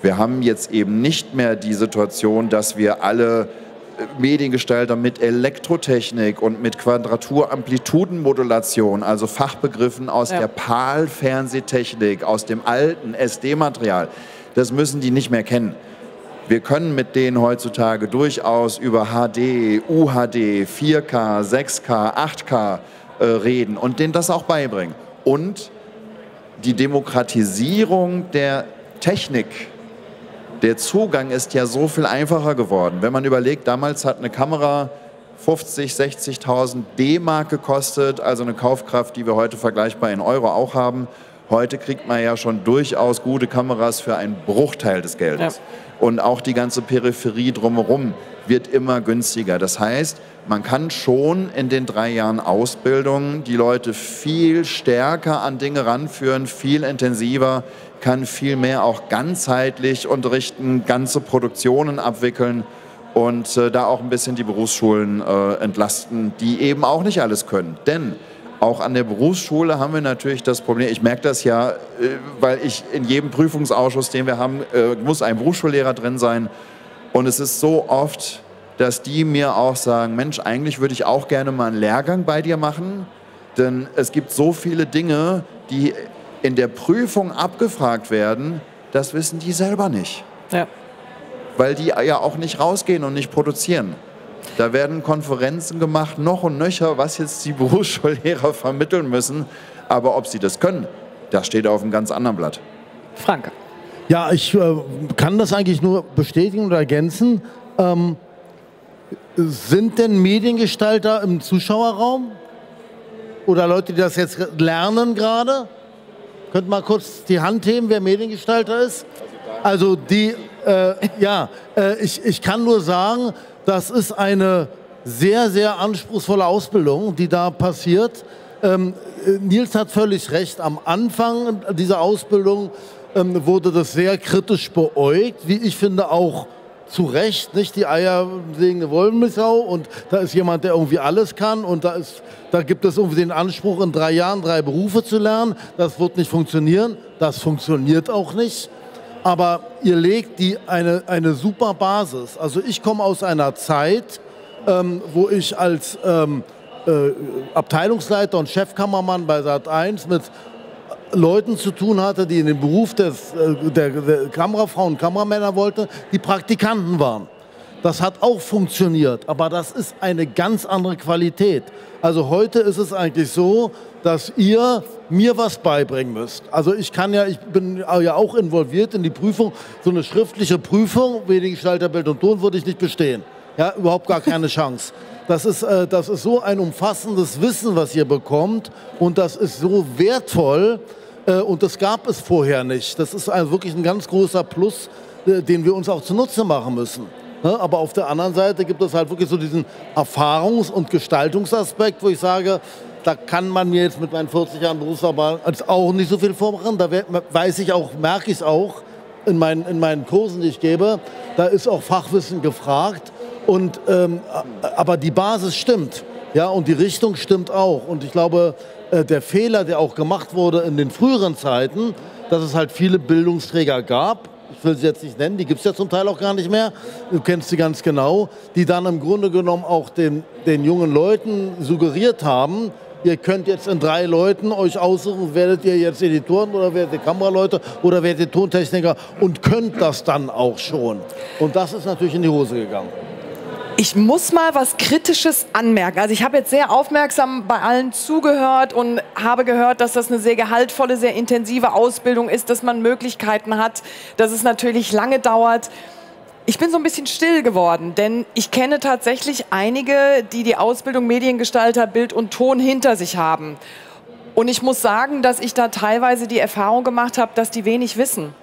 Wir haben jetzt eben nicht mehr die Situation, dass wir alle Mediengestalter mit Elektrotechnik und mit Quadratur-Amplituden-Modulation, also Fachbegriffen aus der PAL-Fernsehtechnik, aus dem alten SD-Material, das müssen die nicht mehr kennen. Wir können mit denen heutzutage durchaus über HD, UHD, 4K, 6K, 8K reden und denen das auch beibringen. Und die Demokratisierung der Technik, der Zugang ist ja so viel einfacher geworden. Wenn man überlegt, damals hat eine Kamera 50.000, 60.000 D-Mark gekostet, also eine Kaufkraft, die wir heute vergleichbar in Euro auch haben. Heute kriegt man ja schon durchaus gute Kameras für einen Bruchteil des Geldes. Ja. Und auch die ganze Peripherie drumherum wird immer günstiger. Das heißt, man kann schon in den 3 Jahren Ausbildung die Leute viel stärker an Dinge ranführen, viel intensiver, kann viel mehr auch ganzheitlich unterrichten, ganze Produktionen abwickeln und da auch ein bisschen die Berufsschulen entlasten, die eben auch nicht alles können. Denn auch an der Berufsschule haben wir natürlich das Problem, ich merke das ja, weil ich in jedem Prüfungsausschuss, den wir haben, muss ein Berufsschullehrer drin sein. Und es ist so oft, dass die mir auch sagen, Mensch, eigentlich würde ich auch gerne mal einen Lehrgang bei dir machen, denn es gibt so viele Dinge, die in der Prüfung abgefragt werden, das wissen die selber nicht. Ja. Weil die ja auch nicht rausgehen und nicht produzieren. Da werden Konferenzen gemacht, noch und nöcher, was jetzt die Berufsschullehrer vermitteln müssen. Aber ob sie das können, das steht auf einem ganz anderen Blatt. Frank. Ja, ich kann das eigentlich nur bestätigen oder ergänzen. Sind denn Mediengestalter im Zuschauerraum? Oder Leute, die das jetzt lernen gerade? Könnt mal kurz die Hand heben, wer Mediengestalter ist? Also die, ich kann nur sagen, das ist eine sehr, sehr anspruchsvolle Ausbildung, die da passiert. Nils hat völlig recht, am Anfang dieser Ausbildung wurde das sehr kritisch beäugt, wie ich finde auch zu Recht, nicht die eierlegende Wollmilchsau und da ist jemand, der irgendwie alles kann und da gibt es irgendwie den Anspruch, in 3 Jahren 3 Berufe zu lernen. Das wird nicht funktionieren, das funktioniert auch nicht, aber ihr legt eine super Basis. Also ich komme aus einer Zeit, wo ich als Abteilungsleiter und Chefkameramann bei Sat.1 mit Leuten zu tun hatte, die in den Beruf der Kamerafrauen und Kameramänner wollten, die Praktikanten waren. Das hat auch funktioniert, aber das ist eine ganz andere Qualität. Also heute ist es eigentlich so, dass ihr mir was beibringen müsst. Also ich bin ja auch involviert in die Prüfung, so eine schriftliche Prüfung, Mediengestalter, Bild und Ton würde ich nicht bestehen. Ja, überhaupt gar keine Chance. Das ist so ein umfassendes Wissen, was ihr bekommt und das ist so wertvoll und das gab es vorher nicht. Das ist wirklich ein ganz großer Plus, den wir uns auch zunutze machen müssen. Aber auf der anderen Seite gibt es halt wirklich so diesen Erfahrungs- und Gestaltungsaspekt, wo ich sage, da kann man mir jetzt mit meinen 40 Jahren Berufserfahrung auch nicht so viel vormachen. Da weiß ich auch, merke ich es auch in meinen Kursen, die ich gebe, da ist auch Fachwissen gefragt. Und, aber die Basis stimmt, ja, und die Richtung stimmt auch. Und ich glaube, der Fehler, der auch gemacht wurde in den früheren Zeiten, dass es halt viele Bildungsträger gab, ich will sie jetzt nicht nennen, die gibt es ja zum Teil auch gar nicht mehr, du kennst sie ganz genau, die dann im Grunde genommen auch den jungen Leuten suggeriert haben, ihr könnt jetzt in 3 Leuten euch aussuchen, werdet ihr jetzt Editoren oder werdet ihr Kameraleute oder werdet ihr Tontechniker und könnt das dann auch schon. Und das ist natürlich in die Hose gegangen. Ich muss mal was Kritisches anmerken. Also ich habe jetzt sehr aufmerksam bei allen zugehört und habe gehört, dass das eine sehr gehaltvolle, sehr intensive Ausbildung ist, dass man Möglichkeiten hat, dass es natürlich lange dauert. Ich bin so ein bisschen still geworden, denn ich kenne tatsächlich einige, die die Ausbildung Mediengestalter, Bild und Ton hinter sich haben. Und ich muss sagen, dass ich da teilweise die Erfahrung gemacht habe, dass die wenig wissen.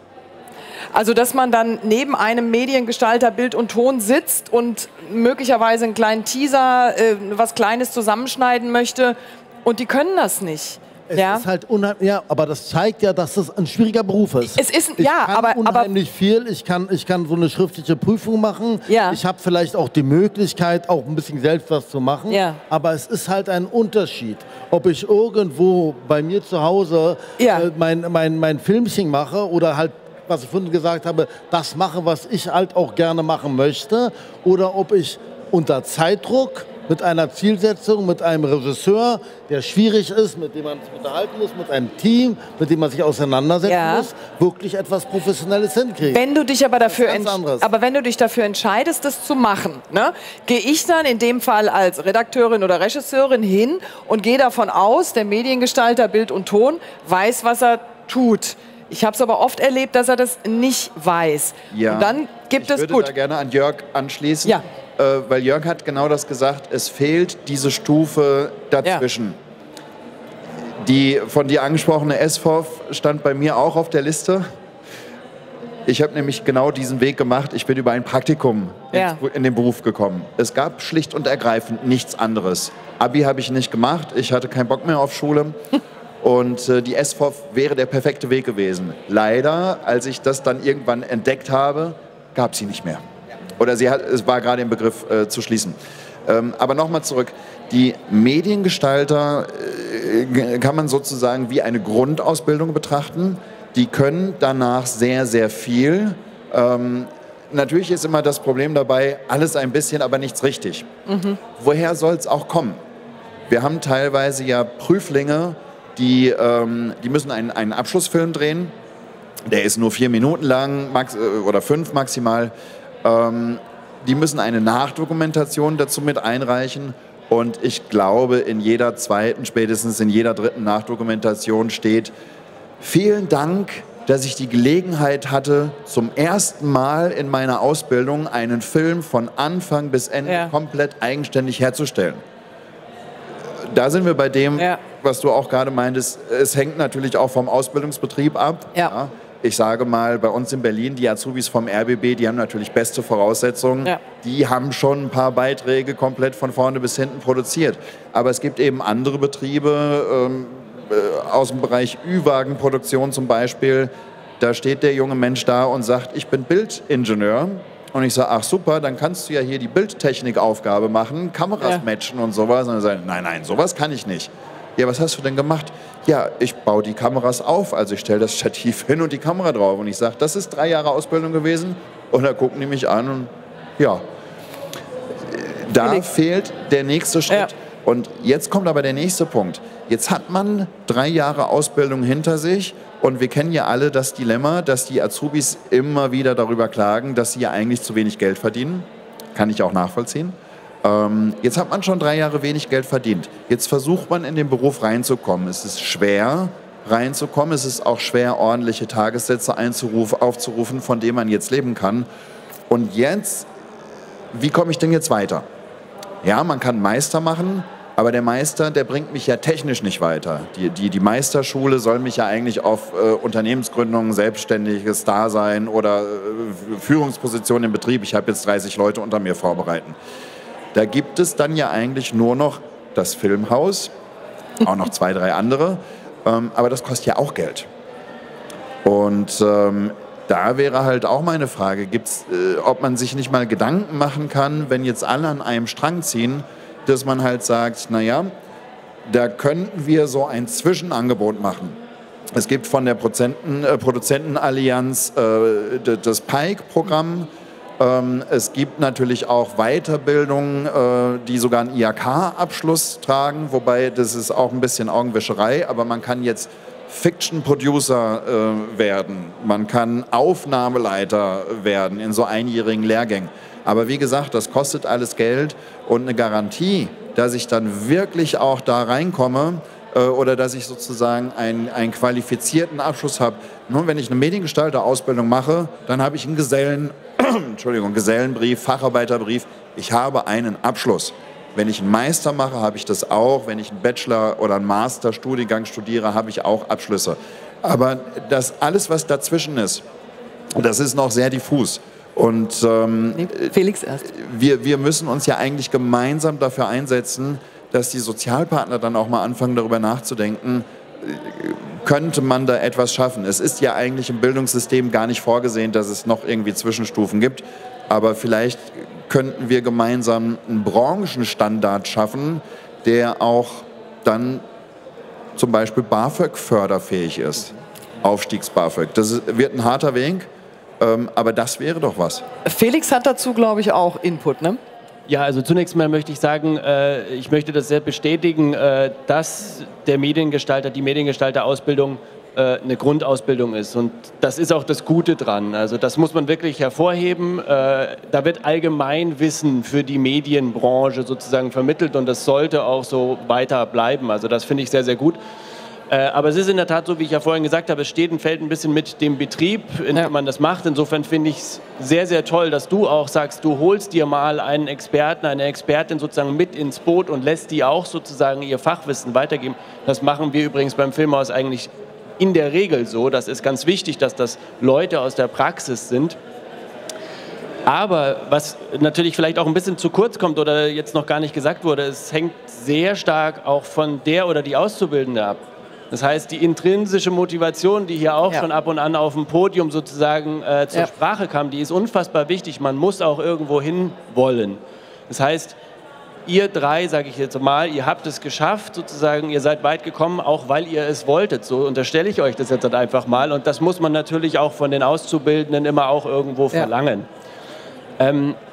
Also, dass man dann neben einem Mediengestalter Bild und Ton sitzt und möglicherweise einen kleinen Teaser, was Kleines zusammenschneiden möchte und die können das nicht. Es ist halt unheimlich, ja, aber das zeigt ja, dass das ein schwieriger Beruf ist. Es ist, ich kann unheimlich viel, ich kann so eine schriftliche Prüfung machen, ich habe vielleicht auch die Möglichkeit, auch ein bisschen selbst was zu machen, aber es ist halt ein Unterschied, ob ich irgendwo bei mir zu Hause mein Filmchen mache oder halt, was ich vorhin gesagt habe, das mache, was ich halt auch gerne machen möchte, oder ob ich unter Zeitdruck mit einer Zielsetzung, mit einem Regisseur, der schwierig ist, mit dem man sich unterhalten muss, mit einem Team, mit dem man sich auseinandersetzen muss, wirklich etwas Professionelles hinkriegen. Wenn du dich aber dafür, entscheidest, das zu machen, ne, gehe ich dann in dem Fall als Redakteurin oder Regisseurin hin und gehe davon aus, der Mediengestalter Bild und Ton weiß, was er tut. Ich habe es aber oft erlebt, dass er das nicht weiß. Ja. Und dann gibt es, ich würde da gerne an Jörg anschließen. Ja. Weil Jörg hat genau das gesagt, es fehlt diese Stufe dazwischen. Ja. Die von dir angesprochene SVOF stand bei mir auch auf der Liste. Ich habe nämlich genau diesen Weg gemacht. Ich bin über ein Praktikum in den Beruf gekommen. Es gab schlicht und ergreifend nichts anderes. Abi habe ich nicht gemacht, ich hatte keinen Bock mehr auf Schule. Und die SVOF wäre der perfekte Weg gewesen. Leider, als ich das dann irgendwann entdeckt habe, gab sie nicht mehr. Oder sie hat, es war gerade im Begriff zu schließen. Aber nochmal zurück, die Mediengestalter kann man sozusagen wie eine Grundausbildung betrachten. Die können danach sehr, sehr viel. Natürlich ist immer das Problem dabei, alles ein bisschen, aber nichts richtig. Mhm. Woher soll es auch kommen? Wir haben teilweise ja Prüflinge, die, die müssen einen Abschlussfilm drehen. Der ist nur 4 Minuten lang oder 5 maximal. Die müssen eine Nachdokumentation dazu mit einreichen und ich glaube, in jeder zweiten, spätestens in jeder dritten Nachdokumentation steht: Vielen Dank, dass ich die Gelegenheit hatte, zum ersten Mal in meiner Ausbildung einen Film von Anfang bis Ende komplett eigenständig herzustellen. Da sind wir bei dem, was du auch gerade meintest, es hängt natürlich auch vom Ausbildungsbetrieb ab. Ja. Ich sage mal, bei uns in Berlin, die Azubis vom RBB, die haben natürlich beste Voraussetzungen. Ja. Die haben schon ein paar Beiträge komplett von vorne bis hinten produziert. Aber es gibt eben andere Betriebe, aus dem Bereich Ü-Wagen-Produktion zum Beispiel. Da steht der junge Mensch da und sagt, ich bin Bildingenieur. Und ich sage, ach super, dann kannst du ja hier die Bildtechnikaufgabe machen, Kameras matchen und sowas. Und er sagt, nein, nein, sowas kann ich nicht. Ja, was hast du denn gemacht? Ja, ich baue die Kameras auf, also ich stelle das Stativ hin und die Kamera drauf. Und ich sage, das ist 3 Jahre Ausbildung gewesen. Und da gucken die mich an und ja, da fehlt der nächste Schritt. Ja. Und jetzt kommt aber der nächste Punkt. Jetzt hat man 3 Jahre Ausbildung hinter sich und wir kennen ja alle das Dilemma, dass die Azubis immer wieder darüber klagen, dass sie ja eigentlich zu wenig Geld verdienen. Kann ich auch nachvollziehen. Jetzt hat man schon 3 Jahre wenig Geld verdient. Jetzt versucht man, in den Beruf reinzukommen. Es ist schwer, reinzukommen. Es ist auch schwer, ordentliche Tagessätze aufzurufen, von denen man jetzt leben kann. Und jetzt, wie komme ich denn jetzt weiter? Ja, man kann Meister machen, aber der Meister, der bringt mich ja technisch nicht weiter. Die Meisterschule soll mich ja eigentlich auf Unternehmensgründungen, selbstständiges Dasein oder Führungspositionen im Betrieb, ich habe jetzt 30 Leute unter mir, vorbereiten. Da gibt es dann ja eigentlich nur noch das Filmhaus, auch noch 2, 3 andere, aber das kostet ja auch Geld. Und da wäre halt auch meine Frage, gibt's, ob man sich nicht mal Gedanken machen kann, wenn jetzt alle an einem Strang ziehen, dass man halt sagt, naja, da könnten wir so ein Zwischenangebot machen. Es gibt von der Produzentenallianz das PIKE-Programm. Es gibt natürlich auch Weiterbildungen, die sogar einen IHK-Abschluss tragen, wobei das ist auch ein bisschen Augenwischerei, aber man kann jetzt Fiction-Producer werden, man kann Aufnahmeleiter werden in so einjährigen Lehrgängen. Aber wie gesagt, das kostet alles Geld und eine Garantie, dass ich dann wirklich auch da reinkomme, oder dass ich sozusagen einen qualifizierten Abschluss habe. Nun, wenn ich eine Mediengestalter-Ausbildung mache, dann habe ich einen Gesellenbrief, Facharbeiterbrief. Ich habe einen Abschluss. Wenn ich einen Meister mache, habe ich das auch. Wenn ich einen Bachelor- oder einen Masterstudiengang studiere, habe ich auch Abschlüsse. Aber das alles, was dazwischen ist, das ist noch sehr diffus. Und Felix erst. Wir müssen uns ja eigentlich gemeinsam dafür einsetzen, dass die Sozialpartner dann auch mal anfangen, darüber nachzudenken, könnte man da etwas schaffen. Es ist ja eigentlich im Bildungssystem gar nicht vorgesehen, dass es noch irgendwie Zwischenstufen gibt. Aber vielleicht könnten wir gemeinsam einen Branchenstandard schaffen, der auch dann zum Beispiel BAföG förderfähig ist. Aufstiegs-BAföG. Das wird ein harter Weg, aber das wäre doch was. Felix hat dazu, glaube ich, auch Input, ne? Ja, also zunächst mal möchte ich sagen, ich möchte das sehr bestätigen, dass der Mediengestalter, die Mediengestalterausbildung eine Grundausbildung ist. Und das ist auch das Gute dran. Also das muss man wirklich hervorheben. Da wird allgemein Wissen für die Medienbranche sozusagen vermittelt und das sollte auch so weiter bleiben. Also das finde ich sehr, sehr gut. Aber es ist in der Tat so, wie ich ja vorhin gesagt habe, es steht und fällt ein bisschen mit dem Betrieb, in dem man das macht. Insofern finde ich es sehr, sehr toll, dass du auch sagst, du holst dir mal einen Experten, eine Expertin sozusagen mit ins Boot und lässt die auch sozusagen ihr Fachwissen weitergeben. Das machen wir übrigens beim Filmhaus eigentlich in der Regel so. Das ist ganz wichtig, dass das Leute aus der Praxis sind. Aber was natürlich vielleicht auch ein bisschen zu kurz kommt oder jetzt noch gar nicht gesagt wurde, es hängt sehr stark auch von der oder die Auszubildende ab. Das heißt, die intrinsische Motivation, die hier auch schon ab und an auf dem Podium sozusagen zur Sprache kam, die ist unfassbar wichtig. Man muss auch irgendwo hin wollen. Das heißt, ihr drei, sage ich jetzt mal, ihr habt es geschafft sozusagen, ihr seid weit gekommen, auch weil ihr es wolltet. So unterstelle ich euch das jetzt einfach mal. Und das muss man natürlich auch von den Auszubildenden immer auch irgendwo verlangen.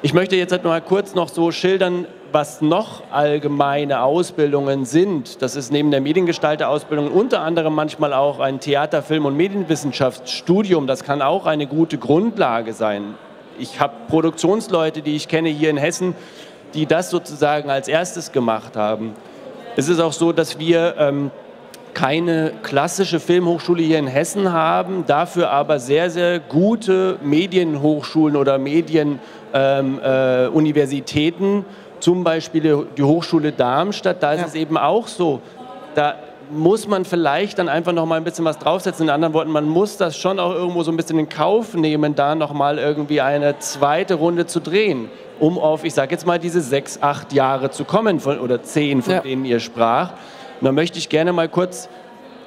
Ich möchte jetzt halt noch mal kurz noch so schildern, was noch allgemeine Ausbildungen sind. Das ist neben der Mediengestalterausbildung unter anderem manchmal auch ein Theater-, Film- und Medienwissenschaftsstudium. Das kann auch eine gute Grundlage sein. Ich habe Produktionsleute, die ich kenne hier in Hessen, die das sozusagen als erstes gemacht haben. Es ist auch so, dass wir keine klassische Filmhochschule hier in Hessen haben, dafür aber sehr, sehr gute Medienhochschulen oder Medienuniversitäten, zum Beispiel die Hochschule Darmstadt, da ist es eben auch so, da muss man vielleicht dann einfach noch mal ein bisschen was draufsetzen. In anderen Worten, man muss das schon auch irgendwo so ein bisschen in Kauf nehmen, da noch mal irgendwie eine zweite Runde zu drehen, um auf, ich sage jetzt mal, diese 6, 8 Jahre zu kommen oder 10, von denen ihr sprach. Und da möchte ich gerne mal kurz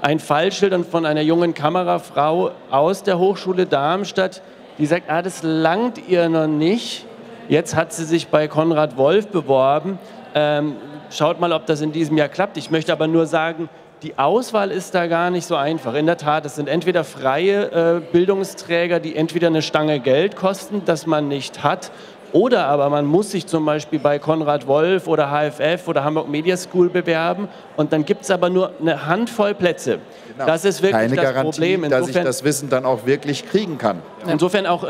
ein Fall schildern von einer jungen Kamerafrau aus der Hochschule Darmstadt, die sagt, ah, das langt ihr noch nicht. Jetzt hat sie sich bei Konrad Wolf beworben. Schaut mal, ob das in diesem Jahr klappt. Ich möchte aber nur sagen, die Auswahl ist da gar nicht so einfach. In der Tat, es sind entweder freie Bildungsträger, die entweder eine Stange Geld kosten, das man nicht hat, oder aber man muss sich zum Beispiel bei Konrad Wolf oder HFF oder Hamburg Media School bewerben und dann gibt es aber nur eine Handvoll Plätze. Genau. Das ist wirklich keine Garantie, Problem. Insofern, dass ich das Wissen dann auch wirklich kriegen kann. Insofern auch,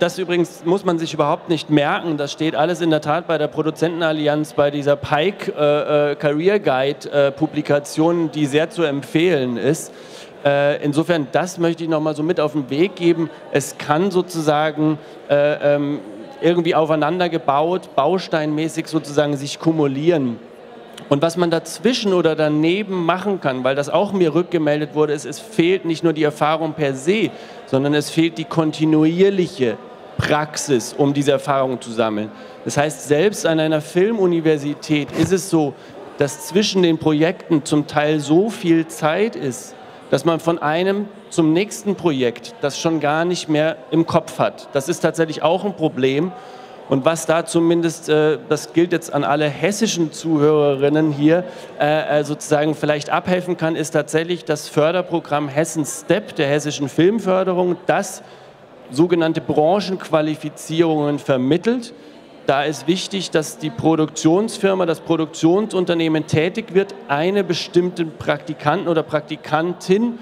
das übrigens muss man sich überhaupt nicht merken, das steht alles in der Tat bei der Produzentenallianz, bei dieser PIKE Career Guide Publikation, die sehr zu empfehlen ist. Insofern, das möchte ich nochmal so mit auf den Weg geben. Es kann sozusagen irgendwie aufeinander gebaut, bausteinmäßig sozusagen sich kumulieren. Und was man dazwischen oder daneben machen kann, weil das auch mir rückgemeldet wurde, ist, es fehlt nicht nur die Erfahrung per se, sondern es fehlt die kontinuierliche Praxis, um diese Erfahrung zu sammeln. Das heißt, selbst an einer Filmuniversität ist es so, dass zwischen den Projekten zum Teil so viel Zeit ist, dass man von einem zum nächsten Projekt das schon gar nicht mehr im Kopf hat. Das ist tatsächlich auch ein Problem. Und was da zumindest, das gilt jetzt an alle hessischen Zuhörerinnen hier, sozusagen vielleicht abhelfen kann, ist tatsächlich das Förderprogramm Hessen Step der hessischen Filmförderung, das sogenannte Branchenqualifizierungen vermittelt. Da ist wichtig, dass die Produktionsfirma, das Produktionsunternehmen tätig wird, eine bestimmte Praktikanten oder Praktikantin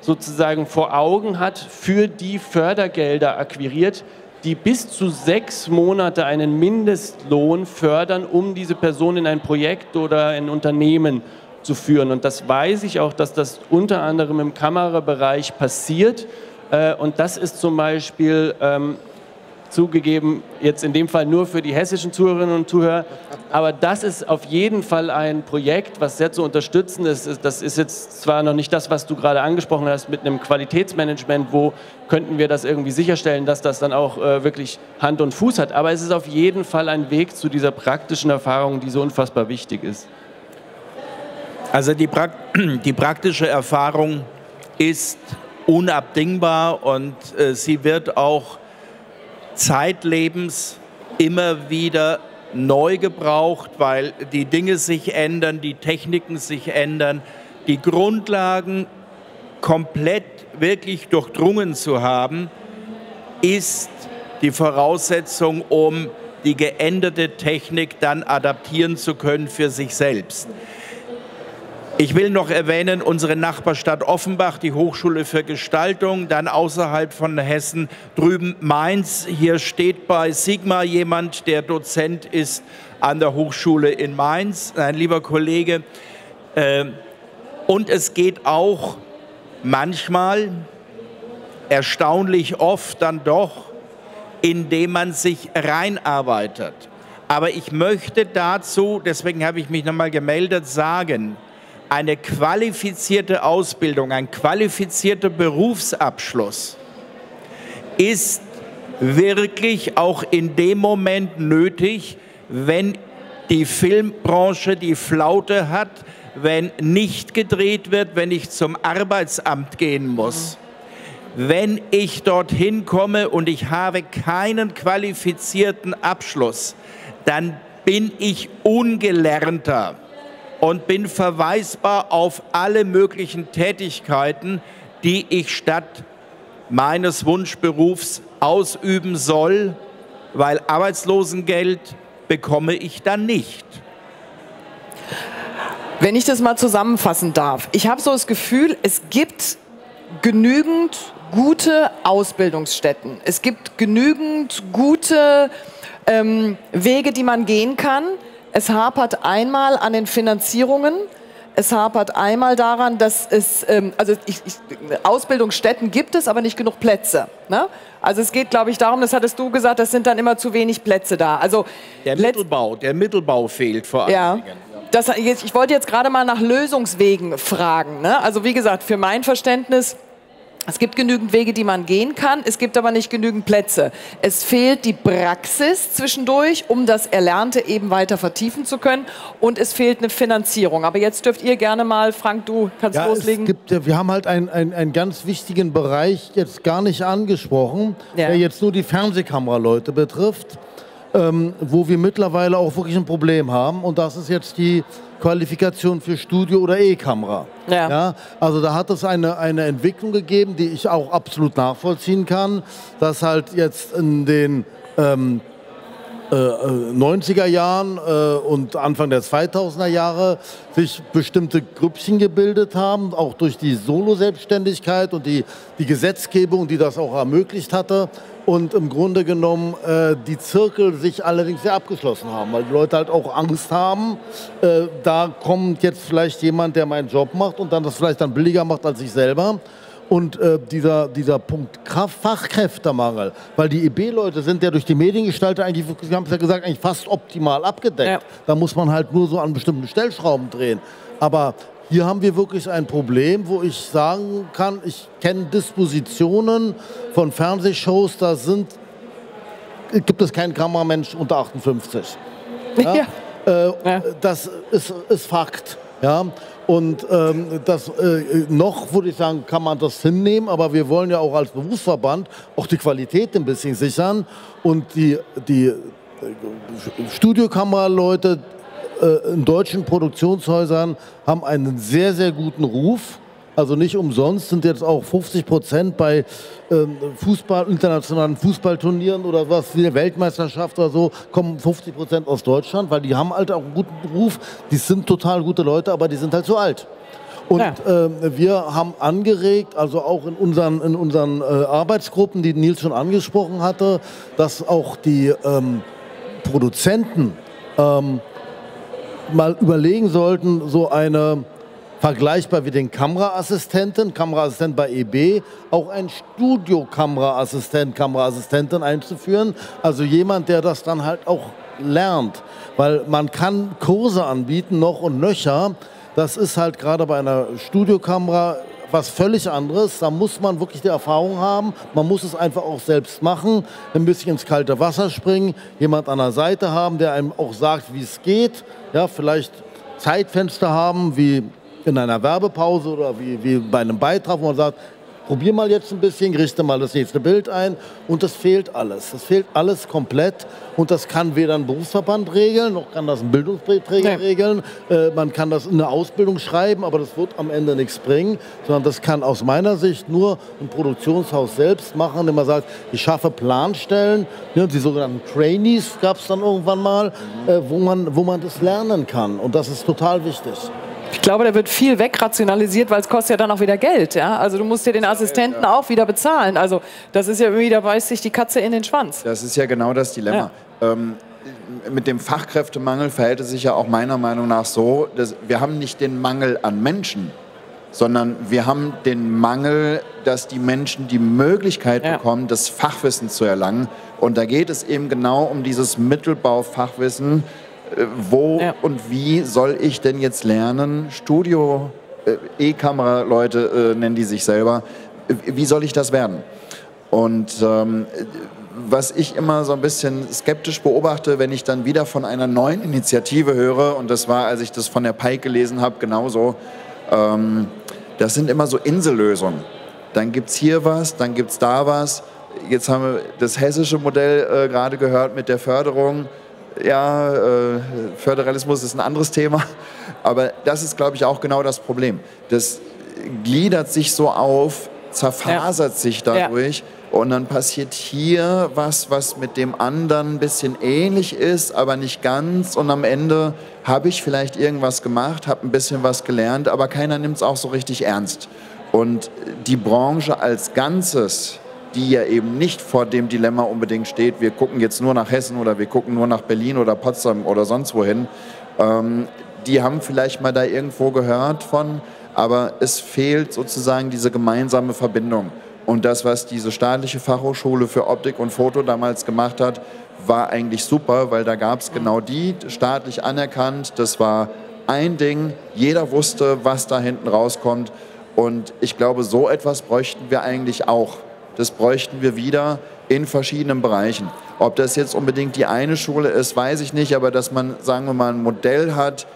sozusagen vor Augen hat, für die Fördergelder akquiriert, die bis zu 6 Monate einen Mindestlohn fördern, um diese Person in ein Projekt oder ein Unternehmen zu führen. Und das weiß ich auch, dass das unter anderem im Kamerabereich passiert. Und das ist zum Beispiel zugegeben, jetzt in dem Fall nur für die hessischen Zuhörerinnen und Zuhörer, aber das ist auf jeden Fall ein Projekt, was sehr zu unterstützen ist. Das ist jetzt zwar noch nicht das, was du gerade angesprochen hast mit einem Qualitätsmanagement, wo könnten wir das irgendwie sicherstellen, dass das dann auch wirklich Hand und Fuß hat, aber es ist auf jeden Fall ein Weg zu dieser praktischen Erfahrung, die so unfassbar wichtig ist. Also die praktische Erfahrung ist unabdingbar und sie wird auch zeitlebens immer wieder neu gebraucht, weil die Dinge sich ändern, die Techniken sich ändern. Die Grundlagen komplett wirklich durchdrungen zu haben, ist die Voraussetzung, um die geänderte Technik dann adaptieren zu können für sich selbst. Ich will noch erwähnen, unsere Nachbarstadt Offenbach, die Hochschule für Gestaltung, dann außerhalb von Hessen, drüben Mainz. Hier steht bei Sigma jemand, der Dozent ist an der Hochschule in Mainz, ein lieber Kollege. Und es geht auch manchmal, erstaunlich oft dann doch, indem man sich reinarbeitet. Aber ich möchte dazu, deswegen habe ich mich nochmal gemeldet, sagen, eine qualifizierte Ausbildung, ein qualifizierter Berufsabschluss ist wirklich auch in dem Moment nötig, wenn die Filmbranche die Flaute hat, wenn nicht gedreht wird, wenn ich zum Arbeitsamt gehen muss. Wenn ich dorthin komme und ich habe keinen qualifizierten Abschluss, dann bin ich Ungelernter und bin verweisbar auf alle möglichen Tätigkeiten, die ich statt meines Wunschberufs ausüben soll, weil Arbeitslosengeld bekomme ich dann nicht. Wenn ich das mal zusammenfassen darf, ich habe so das Gefühl, es gibt genügend gute Ausbildungsstätten, es gibt genügend gute Wege, die man gehen kann. Es hapert einmal an den Finanzierungen, es hapert einmal daran, dass es, Ausbildungsstätten gibt es, aber nicht genug Plätze. Ne? Also es geht, glaube ich, darum, das hattest du gesagt, das sind dann immer zu wenig Plätze da. Also der Mittelbau fehlt vor allem. Ja. Das, ich wollte jetzt gerade mal nach Lösungswegen fragen. Ne? Also wie gesagt, für mein Verständnis, es gibt genügend Wege, die man gehen kann, es gibt aber nicht genügend Plätze. Es fehlt die Praxis zwischendurch, um das Erlernte eben weiter vertiefen zu können, und es fehlt eine Finanzierung. Aber jetzt dürft ihr gerne mal, Frank, du kannst loslegen. Es gibt, wir haben halt einen ganz wichtigen Bereich jetzt gar nicht angesprochen, der jetzt nur die Fernsehkameraleute betrifft, wo wir mittlerweile auch wirklich ein Problem haben, und das ist jetzt die Qualifikation für Studio- oder E-Kamera. Ja. Ja, also da hat es eine Entwicklung gegeben, die ich auch absolut nachvollziehen kann, dass halt jetzt in den 90er Jahren und Anfang der 2000er Jahre sich bestimmte Grüppchen gebildet haben, auch durch die Solo-Selbstständigkeit und die Gesetzgebung, die das auch ermöglicht hatte. Und im Grunde genommen die Zirkel sich allerdings sehr abgeschlossen haben, weil die Leute halt auch Angst haben, da kommt jetzt vielleicht jemand, der meinen Job macht und dann das vielleicht dann billiger macht als ich selber. Und dieser Punkt Fachkräftemangel, weil die EB-Leute sind ja durch die Mediengestalter eigentlich, wir haben es ja gesagt, eigentlich fast optimal abgedeckt. Ja. Da muss man halt nur so an bestimmten Stellschrauben drehen. Aber hier haben wir wirklich ein Problem, wo ich sagen kann, ich kenne Dispositionen von Fernsehshows, da gibt es keinen Kameramensch unter 58. Ja? Ja. Das ist Fakt. Ja? Und noch, würde ich sagen, kann man das hinnehmen, aber wir wollen ja auch als Berufsverband auch die Qualität ein bisschen sichern. Und die Studiokameraleute in deutschen Produktionshäusern haben einen sehr, sehr guten Ruf. Also nicht umsonst sind jetzt auch 50% bei internationalen Fußballturnieren oder was wie der Weltmeisterschaft oder so, kommen 50% aus Deutschland, weil die haben halt auch einen guten Beruf. Die sind total gute Leute, aber die sind halt zu alt. Und ja, wir haben angeregt, also auch in unseren Arbeitsgruppen, die Nils schon angesprochen hatte, dass auch die Produzenten mal überlegen sollten, so eine, vergleichbar wie den Kameraassistent bei EB, auch einen Kamera-Assistentin einzuführen. Also jemand, der das dann halt auch lernt. Weil man kann Kurse anbieten, noch und nöcher. Das ist halt gerade bei einer Studiokamera was völlig anderes. Da muss man wirklich die Erfahrung haben. Man muss es einfach auch selbst machen. Ein bisschen ins kalte Wasser springen. Jemand an der Seite haben, der einem auch sagt, wie es geht. Ja, vielleicht Zeitfenster haben, wie in einer Werbepause oder wie bei einem Beitrag, wo man sagt, probier mal jetzt ein bisschen, richte mal das nächste Bild ein, und das fehlt alles. Das fehlt alles komplett, und das kann weder ein Berufsverband regeln, noch kann das ein Bildungsträger regeln. Man kann das in eine Ausbildung schreiben, aber das wird am Ende nichts bringen, sondern das kann aus meiner Sicht nur ein Produktionshaus selbst machen, indem man sagt, ich schaffe Planstellen, ne, die sogenannten Trainees gab es dann irgendwann mal, wo man das lernen kann, und das ist total wichtig. Ich glaube, da wird viel wegrationalisiert, weil es kostet ja dann auch wieder Geld. Ja? Also du musst dir den Assistenten auch wieder bezahlen. Also das ist ja wieder, beißt sich die Katze in den Schwanz. Das ist ja genau das Dilemma. Ja. Mit dem Fachkräftemangel verhält es sich ja auch meiner Meinung nach so, dass wir haben nicht den Mangel an Menschen, sondern wir haben den Mangel, dass die Menschen die Möglichkeit bekommen, das Fachwissen zu erlangen. Und da geht es eben genau um dieses Mittelbaufachwissen. Wo und wie soll ich denn jetzt lernen? Studio, E-Kamera-Leute nennen die sich selber. Wie soll ich das werden? Und was ich immer so ein bisschen skeptisch beobachte, wenn ich dann wieder von einer neuen Initiative höre, und das war, als ich das von der PIKE gelesen habe, genauso, das sind immer so Insellösungen. Dann gibt es hier was, dann gibt es da was. Jetzt haben wir das hessische Modell gerade gehört mit der Förderung. Ja, Föderalismus ist ein anderes Thema, aber das ist, glaube ich, auch genau das Problem. Das gliedert sich so auf, zerfasert sich dadurch und dann passiert hier was, was mit dem anderen ein bisschen ähnlich ist, aber nicht ganz, und am Ende habe ich vielleicht irgendwas gemacht, habe ein bisschen was gelernt, aber keiner nimmt es auch so richtig ernst. Und die Branche als Ganzes, die ja eben nicht vor dem Dilemma unbedingt steht, wir gucken jetzt nur nach Hessen oder wir gucken nur nach Berlin oder Potsdam oder sonst wohin. Die haben vielleicht mal da irgendwo gehört von, aber es fehlt sozusagen diese gemeinsame Verbindung. Und das, was diese staatliche Fachhochschule für Optik und Foto damals gemacht hat, war eigentlich super, weil da gab es genau die, staatlich anerkannt, das war ein Ding, jeder wusste, was da hinten rauskommt. Und ich glaube, so etwas bräuchten wir eigentlich auch. Das bräuchten wir wieder in verschiedenen Bereichen. Ob das jetzt unbedingt die eine Schule ist, weiß ich nicht, aber dass man, sagen wir mal, ein Modell hat,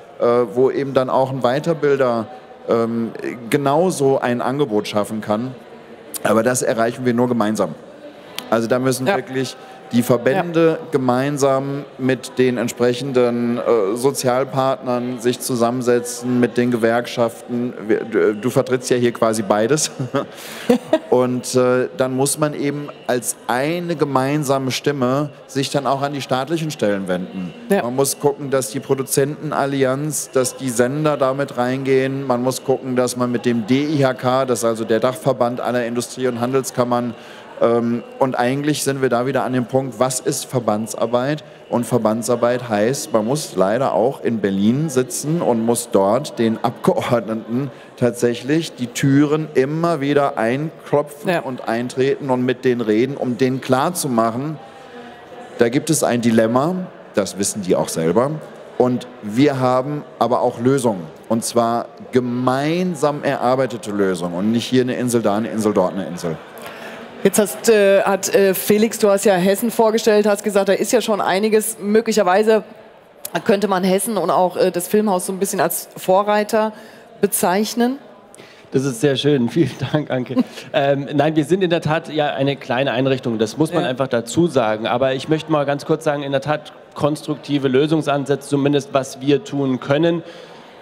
wo eben dann auch ein Weiterbilder genauso ein Angebot schaffen kann. Aber das erreichen wir nur gemeinsam. Also da müssen wirklich die Verbände gemeinsam mit den entsprechenden Sozialpartnern sich zusammensetzen, mit den Gewerkschaften. Du vertrittst ja hier quasi beides. Und dann muss man eben als eine gemeinsame Stimme sich dann auch an die staatlichen Stellen wenden. Ja. Man muss gucken, dass die Produzentenallianz, dass die Sender damit reingehen. Man muss gucken, dass man mit dem DIHK, das ist also der Dachverband aller Industrie- und Handelskammern, und eigentlich sind wir da wieder an dem Punkt, was ist Verbandsarbeit? Und Verbandsarbeit heißt, man muss leider auch in Berlin sitzen und muss dort den Abgeordneten tatsächlich die Türen immer wieder einklopfen und eintreten und mit denen reden, um denen klarzumachen, da gibt es ein Dilemma, das wissen die auch selber, und wir haben aber auch Lösungen. Und zwar gemeinsam erarbeitete Lösungen und nicht hier eine Insel, da eine Insel, dort eine Insel. Jetzt hat Felix, du hast ja Hessen vorgestellt, hast gesagt, da ist ja schon einiges. Möglicherweise könnte man Hessen und auch das Filmhaus so ein bisschen als Vorreiter bezeichnen. Das ist sehr schön. Vielen Dank, Anke. Nein, wir sind in der Tat ja eine kleine Einrichtung. Das muss man einfach dazu sagen. Aber ich möchte mal ganz kurz sagen, in der Tat konstruktive Lösungsansätze, zumindest was wir tun können.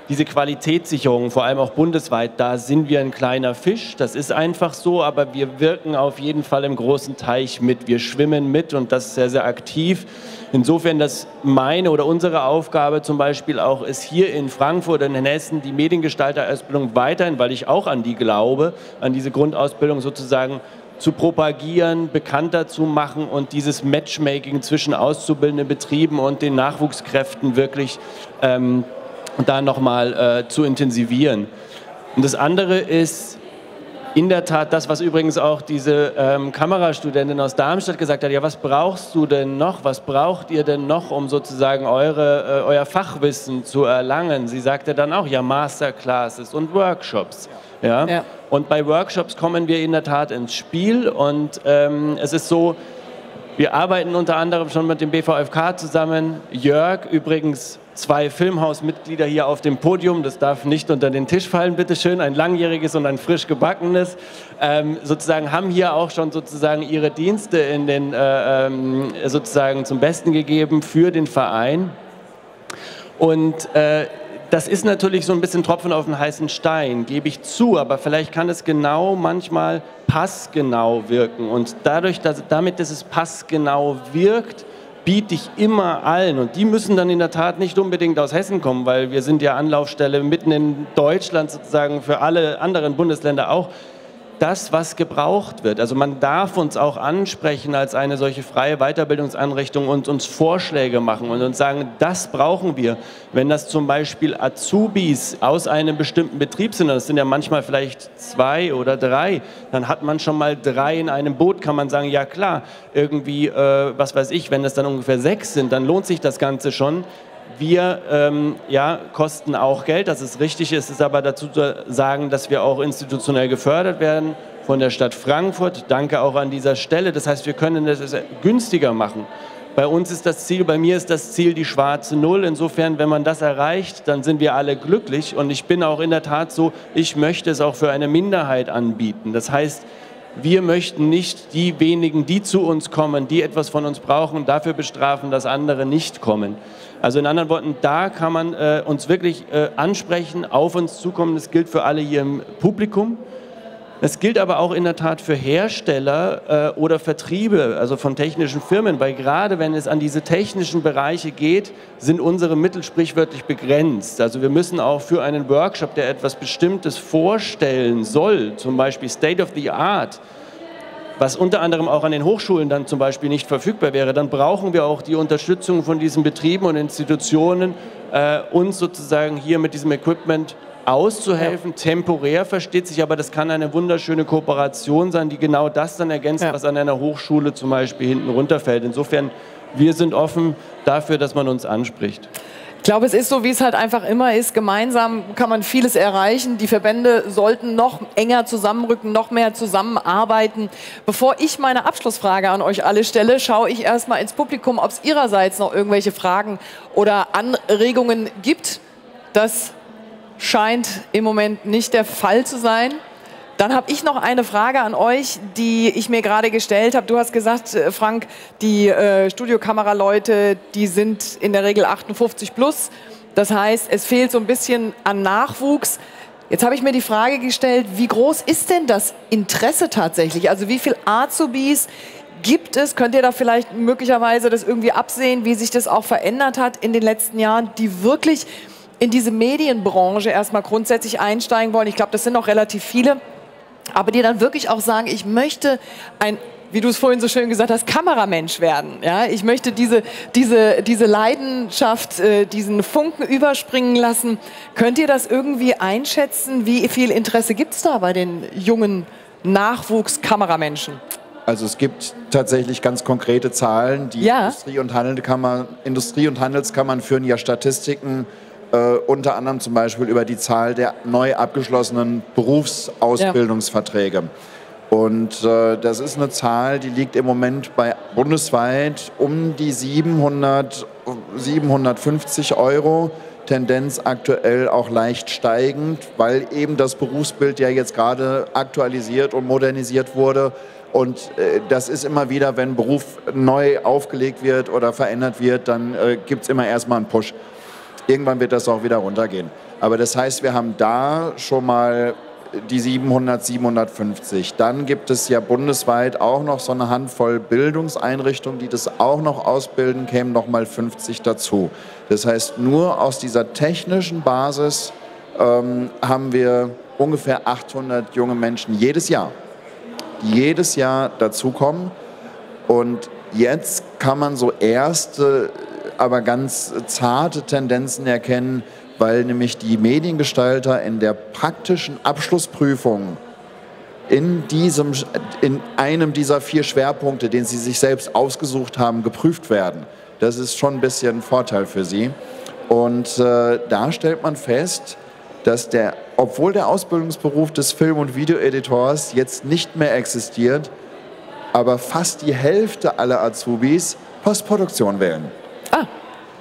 Diese Qualitätssicherung, vor allem auch bundesweit, da sind wir ein kleiner Fisch, das ist einfach so, aber wir wirken auf jeden Fall im großen Teich mit, wir schwimmen mit und das sehr, sehr aktiv. Insofern, dass meine oder unsere Aufgabe zum Beispiel auch ist, hier in Frankfurt und in Hessen die Mediengestalterausbildung weiterhin, weil ich auch an die glaube, an diese Grundausbildung sozusagen zu propagieren, bekannter zu machen und dieses Matchmaking zwischen auszubildenden Betrieben und den Nachwuchskräften wirklich da nochmal zu intensivieren. Und das andere ist in der Tat das, was übrigens auch diese Kamerastudentin aus Darmstadt gesagt hat, ja, was brauchst du denn noch, was braucht ihr denn noch, um sozusagen euer Fachwissen zu erlangen? Sie sagte dann auch, ja, Masterclasses und Workshops. Ja? Ja. Und bei Workshops kommen wir in der Tat ins Spiel und es ist so, wir arbeiten unter anderem schon mit dem BVFK zusammen. Jörg übrigens zwei Filmhausmitglieder hier auf dem Podium, das darf nicht unter den Tisch fallen, bitteschön, ein langjähriges und ein frisch gebackenes, sozusagen haben hier auch schon sozusagen ihre Dienste in den, sozusagen zum Besten gegeben für den Verein. Und das ist natürlich so ein bisschen Tropfen auf den heißen Stein, gebe ich zu, aber vielleicht kann es genau manchmal passgenau wirken. Und dadurch, dass es passgenau wirkt, biete ich immer allen, und die müssen dann in der Tat nicht unbedingt aus Hessen kommen, weil wir sind ja Anlaufstelle mitten in Deutschland sozusagen für alle anderen Bundesländer auch, das, was gebraucht wird. Also man darf uns auch ansprechen als eine solche freie Weiterbildungseinrichtung und uns Vorschläge machen und uns sagen, das brauchen wir. Wenn das zum Beispiel Azubis aus einem bestimmten Betrieb sind, das sind ja manchmal vielleicht 2 oder 3, dann hat man schon mal 3 in einem Boot, kann man sagen, ja klar, irgendwie, was weiß ich, wenn das dann ungefähr 6 sind, dann lohnt sich das Ganze schon. Wir ja, kosten auch Geld, das ist richtig, es ist aber dazu zu sagen, dass wir auch institutionell gefördert werden von der Stadt Frankfurt. Danke auch an dieser Stelle. Das heißt, wir können das günstiger machen. Bei uns ist das Ziel, bei mir ist das Ziel die schwarze Null. Insofern, wenn man das erreicht, dann sind wir alle glücklich. Und ich bin auch in der Tat so, ich möchte es auch für eine Minderheit anbieten. Das heißt, wir möchten nicht die wenigen, die zu uns kommen, die etwas von uns brauchen, dafür bestrafen, dass andere nicht kommen. Also in anderen Worten, da kann man uns wirklich ansprechen, auf uns zukommen. Das gilt für alle hier im Publikum. Das gilt aber auch in der Tat für Hersteller oder Vertriebe, also von technischen Firmen, weil gerade wenn es an diese technischen Bereiche geht, sind unsere Mittel sprichwörtlich begrenzt. Also wir müssen auch für einen Workshop, der etwas Bestimmtes vorstellen soll, zum Beispiel State of the Art, was unter anderem auch an den Hochschulen dann zum Beispiel nicht verfügbar wäre, dann brauchen wir auch die Unterstützung von diesen Betrieben und Institutionen, uns sozusagen hier mit diesem Equipment auszuhelfen, ja. Temporär versteht sich, aber das kann eine wunderschöne Kooperation sein, die genau das dann ergänzt, ja. Was an einer Hochschule zum Beispiel hinten runterfällt. Insofern, wir sind offen dafür, dass man uns anspricht. Ich glaube, es ist so, wie es halt einfach immer ist. Gemeinsam kann man vieles erreichen. Die Verbände sollten noch enger zusammenrücken, noch mehr zusammenarbeiten. Bevor ich meine Abschlussfrage an euch alle stelle, schaue ich erstmal ins Publikum, ob es ihrerseits noch irgendwelche Fragen oder Anregungen gibt. Das scheint im Moment nicht der Fall zu sein. Dann habe ich noch eine Frage an euch, die ich mir gerade gestellt habe. Du hast gesagt, Frank, die Studiokameraleute, die sind in der Regel 58 plus. Das heißt, es fehlt so ein bisschen an Nachwuchs. Jetzt habe ich mir die Frage gestellt, wie groß ist denn das Interesse tatsächlich? Also wie viele Azubis gibt es? Könnt ihr da vielleicht möglicherweise das irgendwie absehen, wie sich das auch verändert hat in den letzten Jahren, die wirklich in diese Medienbranche erstmal grundsätzlich einsteigen wollen? Ich glaube, das sind noch relativ viele. Aber die dann wirklich auch sagen, ich möchte ein, wie du es vorhin so schön gesagt hast, Kameramensch werden. Ja? Ich möchte diese Leidenschaft, diesen Funken überspringen lassen. Könnt ihr das irgendwie einschätzen? Wie viel Interesse gibt es da bei den jungen Nachwuchskameramenschen? Also es gibt tatsächlich ganz konkrete Zahlen. Die ja. Industrie- und Handelskammern führen ja Statistiken, unter anderem zum Beispiel über die Zahl der neu abgeschlossenen Berufsausbildungsverträge. Ja. Und das ist eine Zahl, die liegt im Moment bei bundesweit um die 700, 750 Euro. Tendenz aktuell auch leicht steigend, weil eben das Berufsbild ja jetzt gerade aktualisiert und modernisiert wurde. Und das ist immer wieder, wenn Beruf neu aufgelegt wird oder verändert wird, dann gibt es immer erstmal einen Push. Irgendwann wird das auch wieder runtergehen. Aber das heißt, wir haben da schon mal die 700, 750. Dann gibt es ja bundesweit auch noch so eine Handvoll Bildungseinrichtungen, die das auch noch ausbilden, kämen noch mal 50 dazu. Das heißt, nur aus dieser technischen Basis haben wir ungefähr 800 junge Menschen jedes Jahr. Jedes Jahr dazukommen. Und jetzt kann man so erste, aber ganz zarte Tendenzen erkennen, weil nämlich die Mediengestalter in der praktischen Abschlussprüfung in einem dieser 4 Schwerpunkte, den sie sich selbst ausgesucht haben, geprüft werden. Das ist schon ein bisschen ein Vorteil für sie. Und da stellt man fest, dass obwohl der Ausbildungsberuf des Film- und Videoeditors jetzt nicht mehr existiert, aber fast die Hälfte aller Azubis Postproduktion wählen. Ah.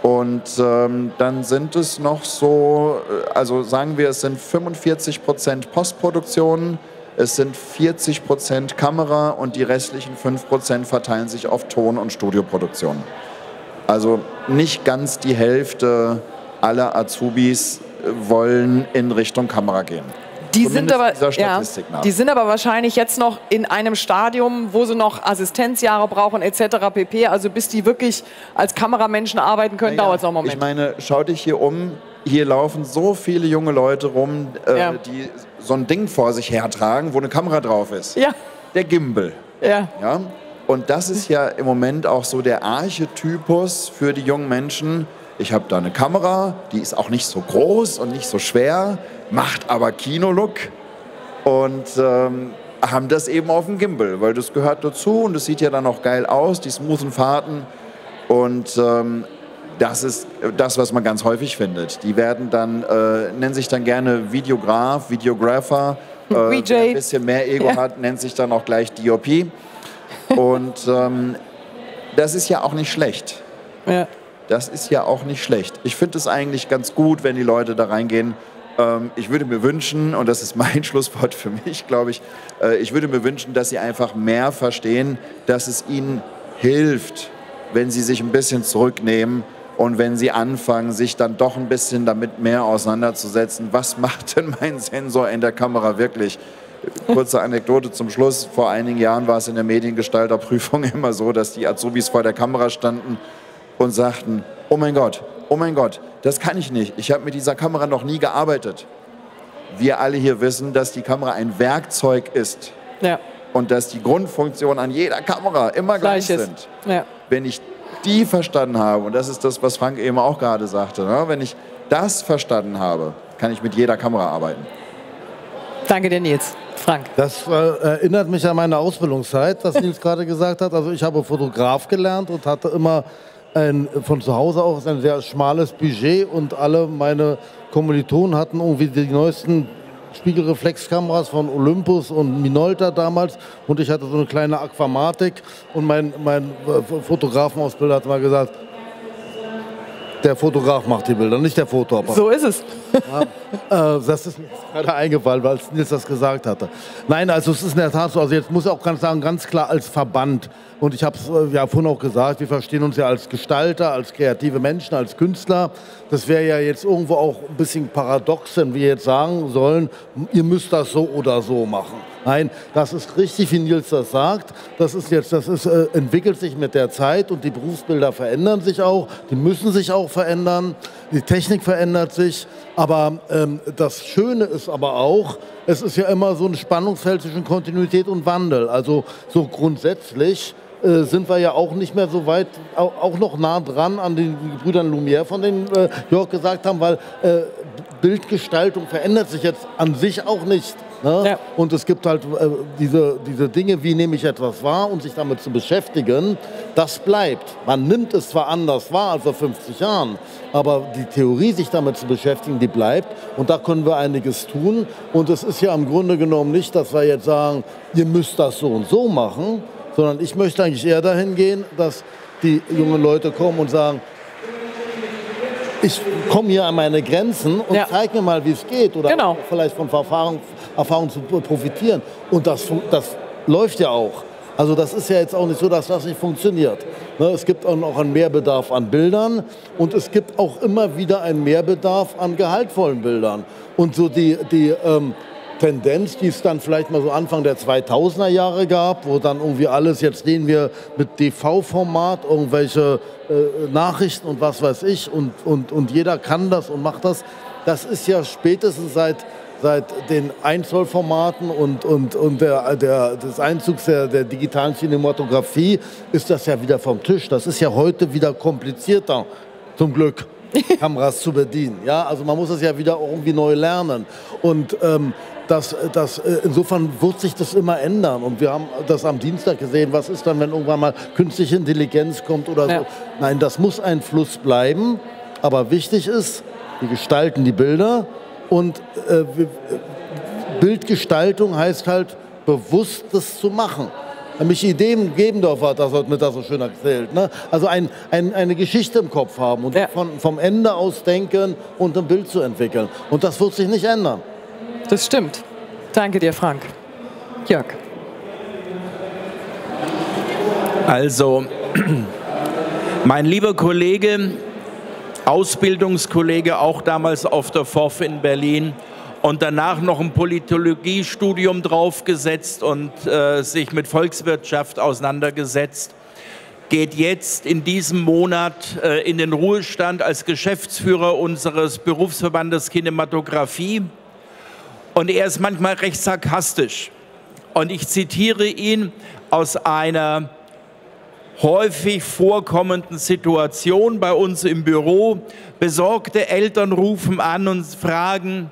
Und dann sind es noch so, also sagen wir, es sind 45% Postproduktion, es sind 40% Kamera und die restlichen 5% verteilen sich auf Ton- und Studioproduktion. Also nicht ganz die Hälfte aller Azubis wollen in Richtung Kamera gehen. Die sind aber wahrscheinlich jetzt noch in einem Stadium, wo sie noch Assistenzjahre brauchen etc. pp. Also bis die wirklich als Kameramenschen arbeiten können, dauert es noch einen Moment. Ich meine, schau dich hier um, hier laufen so viele junge Leute rum, die so ein Ding vor sich hertragen, wo eine Kamera drauf ist. Ja. Der Gimbal. Ja. Ja. Und das ist ja im Moment auch so der Archetypus für die jungen Menschen. Ich habe da eine Kamera, die ist auch nicht so groß und nicht so schwer, macht aber Kinolook und haben das eben auf dem Gimbal, weil das gehört dazu und das sieht ja dann auch geil aus, die smoothen Fahrten und das ist das, was man ganz häufig findet. Die werden dann, nennen sich dann gerne Videograf, Videographer, wer ein bisschen mehr Ego hat, nennt sich dann auch gleich DOP und das ist ja auch nicht schlecht. Ja. Das ist ja auch nicht schlecht. Ich finde es eigentlich ganz gut, wenn die Leute da reingehen. Ich würde mir wünschen, und das ist mein Schlusswort für mich, glaube ich, ich würde mir wünschen, dass sie einfach mehr verstehen, dass es ihnen hilft, wenn sie sich ein bisschen zurücknehmen und wenn sie anfangen, sich dann doch ein bisschen damit mehr auseinanderzusetzen. Was macht denn mein Sensor in der Kamera wirklich? Kurze Anekdote zum Schluss. Vor einigen Jahren war es in der Mediengestalterprüfung immer so, dass die Azubis vor der Kamera standen und sagten, oh mein Gott, das kann ich nicht. Ich habe mit dieser Kamera noch nie gearbeitet. Wir alle hier wissen, dass die Kamera ein Werkzeug ist. Ja. Und dass die Grundfunktionen an jeder Kamera immer gleich sind. Ja. Wenn ich die verstanden habe, und das ist das, was Frank eben auch gerade sagte, ne? Wenn ich das verstanden habe, kann ich mit jeder Kamera arbeiten. Danke dir, Nils. Frank. Das erinnert mich an meine Ausbildungszeit, was Nils gerade gesagt hat. Also ich habe Fotograf gelernt und hatte immer von zu Hause aus ein sehr schmales Budget und alle meine Kommilitonen hatten irgendwie die neuesten Spiegelreflexkameras von Olympus und Minolta damals und ich hatte so eine kleine Aquamatik und mein Fotografenausbilder hat mal gesagt, der Fotograf macht die Bilder, nicht der Fotoapparat. So ist es. Ja, das ist mir gerade eingefallen, weil Nils das gesagt hatte. Nein, also es ist in der Tat so, also jetzt muss ich auch ganz sagen, ganz klar als Verband. Und ich habe es ja vorhin auch gesagt, wir verstehen uns ja als Gestalter, als kreative Menschen, als Künstler. Das wäre ja jetzt irgendwo auch ein bisschen paradox, wenn wir jetzt sagen sollen, ihr müsst das so oder so machen. Nein, das ist richtig, wie Nils das sagt. Das ist jetzt, entwickelt sich mit der Zeit und die Berufsbilder verändern sich auch. Die müssen sich auch verändern. Die Technik verändert sich. Aber das Schöne ist aber auch, es ist ja immer so ein Spannungsfeld zwischen Kontinuität und Wandel. Also so grundsätzlich sind wir ja auch nicht mehr so weit, auch noch nah dran an den Brüdern Lumière, von denen Jörg gesagt haben, weil Bildgestaltung verändert sich jetzt an sich auch nicht. Ne? Ja. Und es gibt halt diese Dinge, wie nehme ich etwas wahr und sich damit zu beschäftigen, das bleibt. Man nimmt es zwar anders wahr als vor 50 Jahren, aber die Theorie, sich damit zu beschäftigen, die bleibt. Und da können wir einiges tun. Und es ist ja im Grunde genommen nicht, dass wir jetzt sagen, ihr müsst das so und so machen, sondern ich möchte eigentlich eher dahin gehen, dass die jungen Leute kommen und sagen, ich komme hier an meine Grenzen und zeig mir mal, wie es geht. Oder vielleicht von Erfahrung zu profitieren. Und das läuft ja auch. Also das ist ja jetzt auch nicht so, dass das nicht funktioniert. Es gibt auch einen Mehrbedarf an Bildern und es gibt auch immer wieder einen Mehrbedarf an gehaltvollen Bildern. Und so die Tendenz, die es dann vielleicht mal so Anfang der 2000er Jahre gab, wo dann irgendwie alles, jetzt sehen wir mit DV-Format irgendwelche Nachrichten und was weiß ich und jeder kann das und macht das. Das ist ja spätestens seit den 1-Zoll-Formaten und des Einzugs der digitalen Cinematografie ist das ja wieder vom Tisch. Das ist ja heute wieder komplizierter, zum Glück. Kameras zu bedienen. Ja, also man muss es ja wieder irgendwie neu lernen. Und insofern wird sich das immer ändern. Und wir haben das am Dienstag gesehen, was ist dann, wenn irgendwann mal künstliche Intelligenz kommt oder so. Nein, das muss ein Fluss bleiben. Aber wichtig ist, wir gestalten die Bilder. Und Bildgestaltung heißt halt, bewusst das zu machen. Michi Ideen-Gebendorf hat das heute Mittag so schön erzählt. Ne? Also eine Geschichte im Kopf haben und ja, vom Ende aus denken und ein Bild zu entwickeln. Und das wird sich nicht ändern. Das stimmt. Danke dir, Frank. Jörg. Also, mein lieber Kollege, Ausbildungskollege, auch damals auf der FOF in Berlin, und danach noch ein Politologiestudium draufgesetzt und sich mit Volkswirtschaft auseinandergesetzt, geht jetzt in diesem Monat in den Ruhestand als Geschäftsführer unseres Berufsverbandes Kinematografie. Und er ist manchmal recht sarkastisch. Und ich zitiere ihn aus einer häufig vorkommenden Situation bei uns im Büro. Besorgte Eltern rufen an und fragen: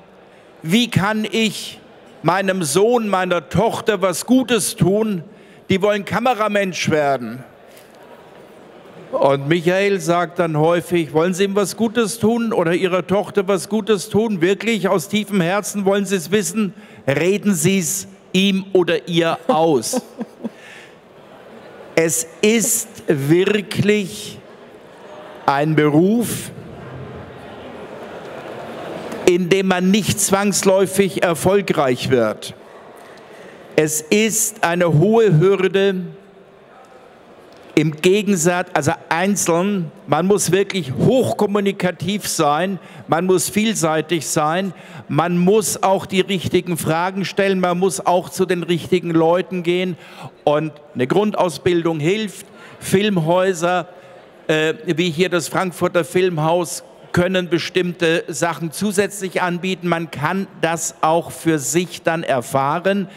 Wie kann ich meinem Sohn, meiner Tochter was Gutes tun? Die wollen Kameramensch werden. Und Michael sagt dann häufig: Wollen Sie ihm was Gutes tun oder Ihrer Tochter was Gutes tun? Wirklich aus tiefem Herzen wollen Sie es wissen? Reden Sie es ihm oder ihr aus. Es ist wirklich ein Beruf, in dem man nicht zwangsläufig erfolgreich wird. Es ist eine hohe Hürde im Gegensatz, also einzeln, man muss wirklich hochkommunikativ sein, man muss vielseitig sein, man muss auch die richtigen Fragen stellen, man muss auch zu den richtigen Leuten gehen, und eine Grundausbildung hilft. Filmhäuser, wie hier das Frankfurter Filmhaus, können bestimmte Sachen zusätzlich anbieten. Man kann das auch für sich dann erfahren.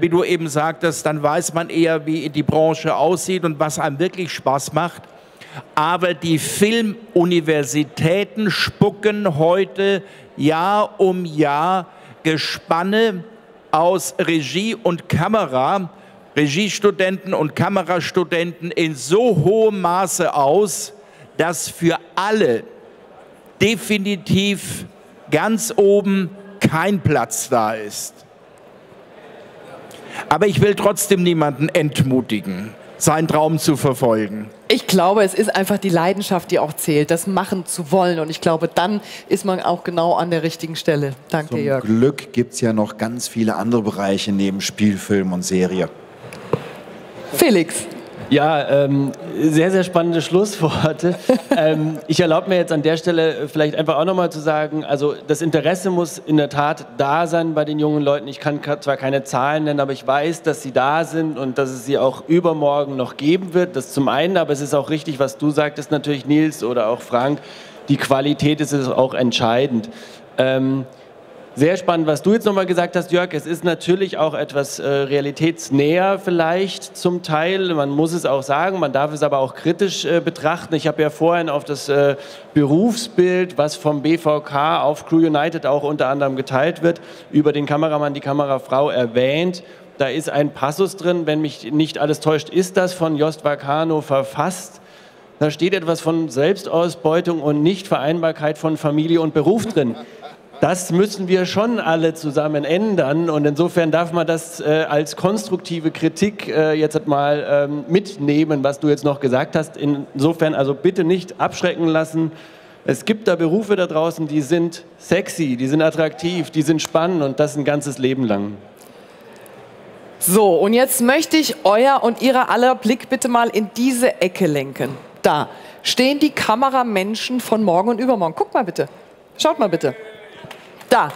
Wie du eben sagtest, dann weiß man eher, wie die Branche aussieht und was einem wirklich Spaß macht. Aber die Filmuniversitäten spucken heute Jahr um Jahr Gespanne aus Regie und Kamera, Regiestudenten und Kamerastudenten in so hohem Maße aus, dass für alle definitiv ganz oben kein Platz da ist. Aber ich will trotzdem niemanden entmutigen, seinen Traum zu verfolgen. Ich glaube, es ist einfach die Leidenschaft, die auch zählt, das machen zu wollen. Und ich glaube, dann ist man auch genau an der richtigen Stelle. Danke, Zum Jörg. Zum Glück gibt es ja noch ganz viele andere Bereiche neben Spielfilm und Serie. Felix. Ja, sehr, sehr spannende Schlussworte. Ich erlaube mir jetzt an der Stelle vielleicht einfach auch nochmal zu sagen, also das Interesse muss in der Tat da sein bei den jungen Leuten. Ich kann zwar keine Zahlen nennen, aber ich weiß, dass sie da sind und dass es sie auch übermorgen noch geben wird. Das zum einen, aber es ist auch richtig, was du sagtest natürlich, Nils, oder auch Frank, die Qualität ist es auch entscheidend. Sehr spannend, was du jetzt nochmal gesagt hast, Jörg. Es ist natürlich auch etwas realitätsnäher vielleicht zum Teil. Man muss es auch sagen, man darf es aber auch kritisch betrachten. Ich habe ja vorhin auf das Berufsbild, was vom BVK auf Crew United auch unter anderem geteilt wird, über den Kameramann, die Kamerafrau erwähnt. Da ist ein Passus drin, wenn mich nicht alles täuscht, ist das von Jost Vacano verfasst. Da steht etwas von Selbstausbeutung und Nichtvereinbarkeit von Familie und Beruf drin. Das müssen wir schon alle zusammen ändern, und insofern darf man das als konstruktive Kritik jetzt mal mitnehmen, was du jetzt noch gesagt hast. Insofern also bitte nicht abschrecken lassen. Es gibt da Berufe da draußen, die sind sexy, die sind attraktiv, die sind spannend, und das ein ganzes Leben lang. So, und jetzt möchte ich euer und ihrer aller Blick bitte mal in diese Ecke lenken. Da stehen die Kameramenschen von morgen und übermorgen. Guck mal bitte, schaut mal bitte. Da.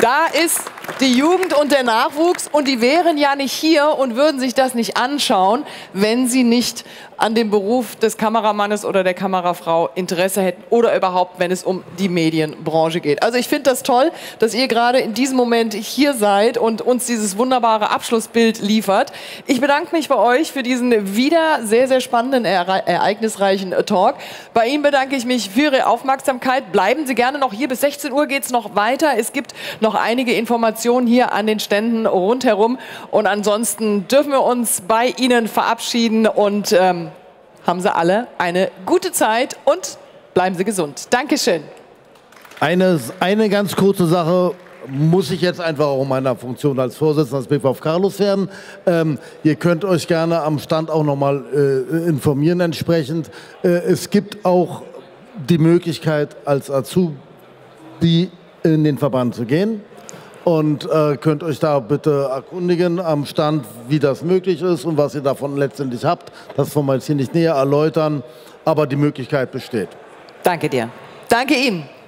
Da ist die Jugend und der Nachwuchs, und die wären ja nicht hier und würden sich das nicht anschauen, wenn sie nicht an dem Beruf des Kameramannes oder der Kamerafrau Interesse hätten oder überhaupt, wenn es um die Medienbranche geht. Also ich finde das toll, dass ihr gerade in diesem Moment hier seid und uns dieses wunderbare Abschlussbild liefert. Ich bedanke mich bei euch für diesen wieder sehr, sehr spannenden, ereignisreichen Talk. Bei Ihnen bedanke ich mich für Ihre Aufmerksamkeit. Bleiben Sie gerne noch hier. Bis 16 Uhr geht es noch weiter. Es gibt noch einige Informationen hier an den Ständen rundherum. Und ansonsten dürfen wir uns bei Ihnen verabschieden, und haben Sie alle eine gute Zeit und bleiben Sie gesund. Dankeschön. Eine ganz kurze Sache muss ich jetzt einfach auch in meiner Funktion als Vorsitzender des BVFK loswerden. Ihr könnt euch gerne am Stand auch nochmal informieren entsprechend. Es gibt auch die Möglichkeit, als Azubi in den Verband zu gehen. Und könnt euch da bitte erkundigen am Stand, wie das möglich ist und was ihr davon letztendlich habt. Das wollen wir jetzt hier nicht näher erläutern, aber die Möglichkeit besteht. Danke dir. Danke Ihnen.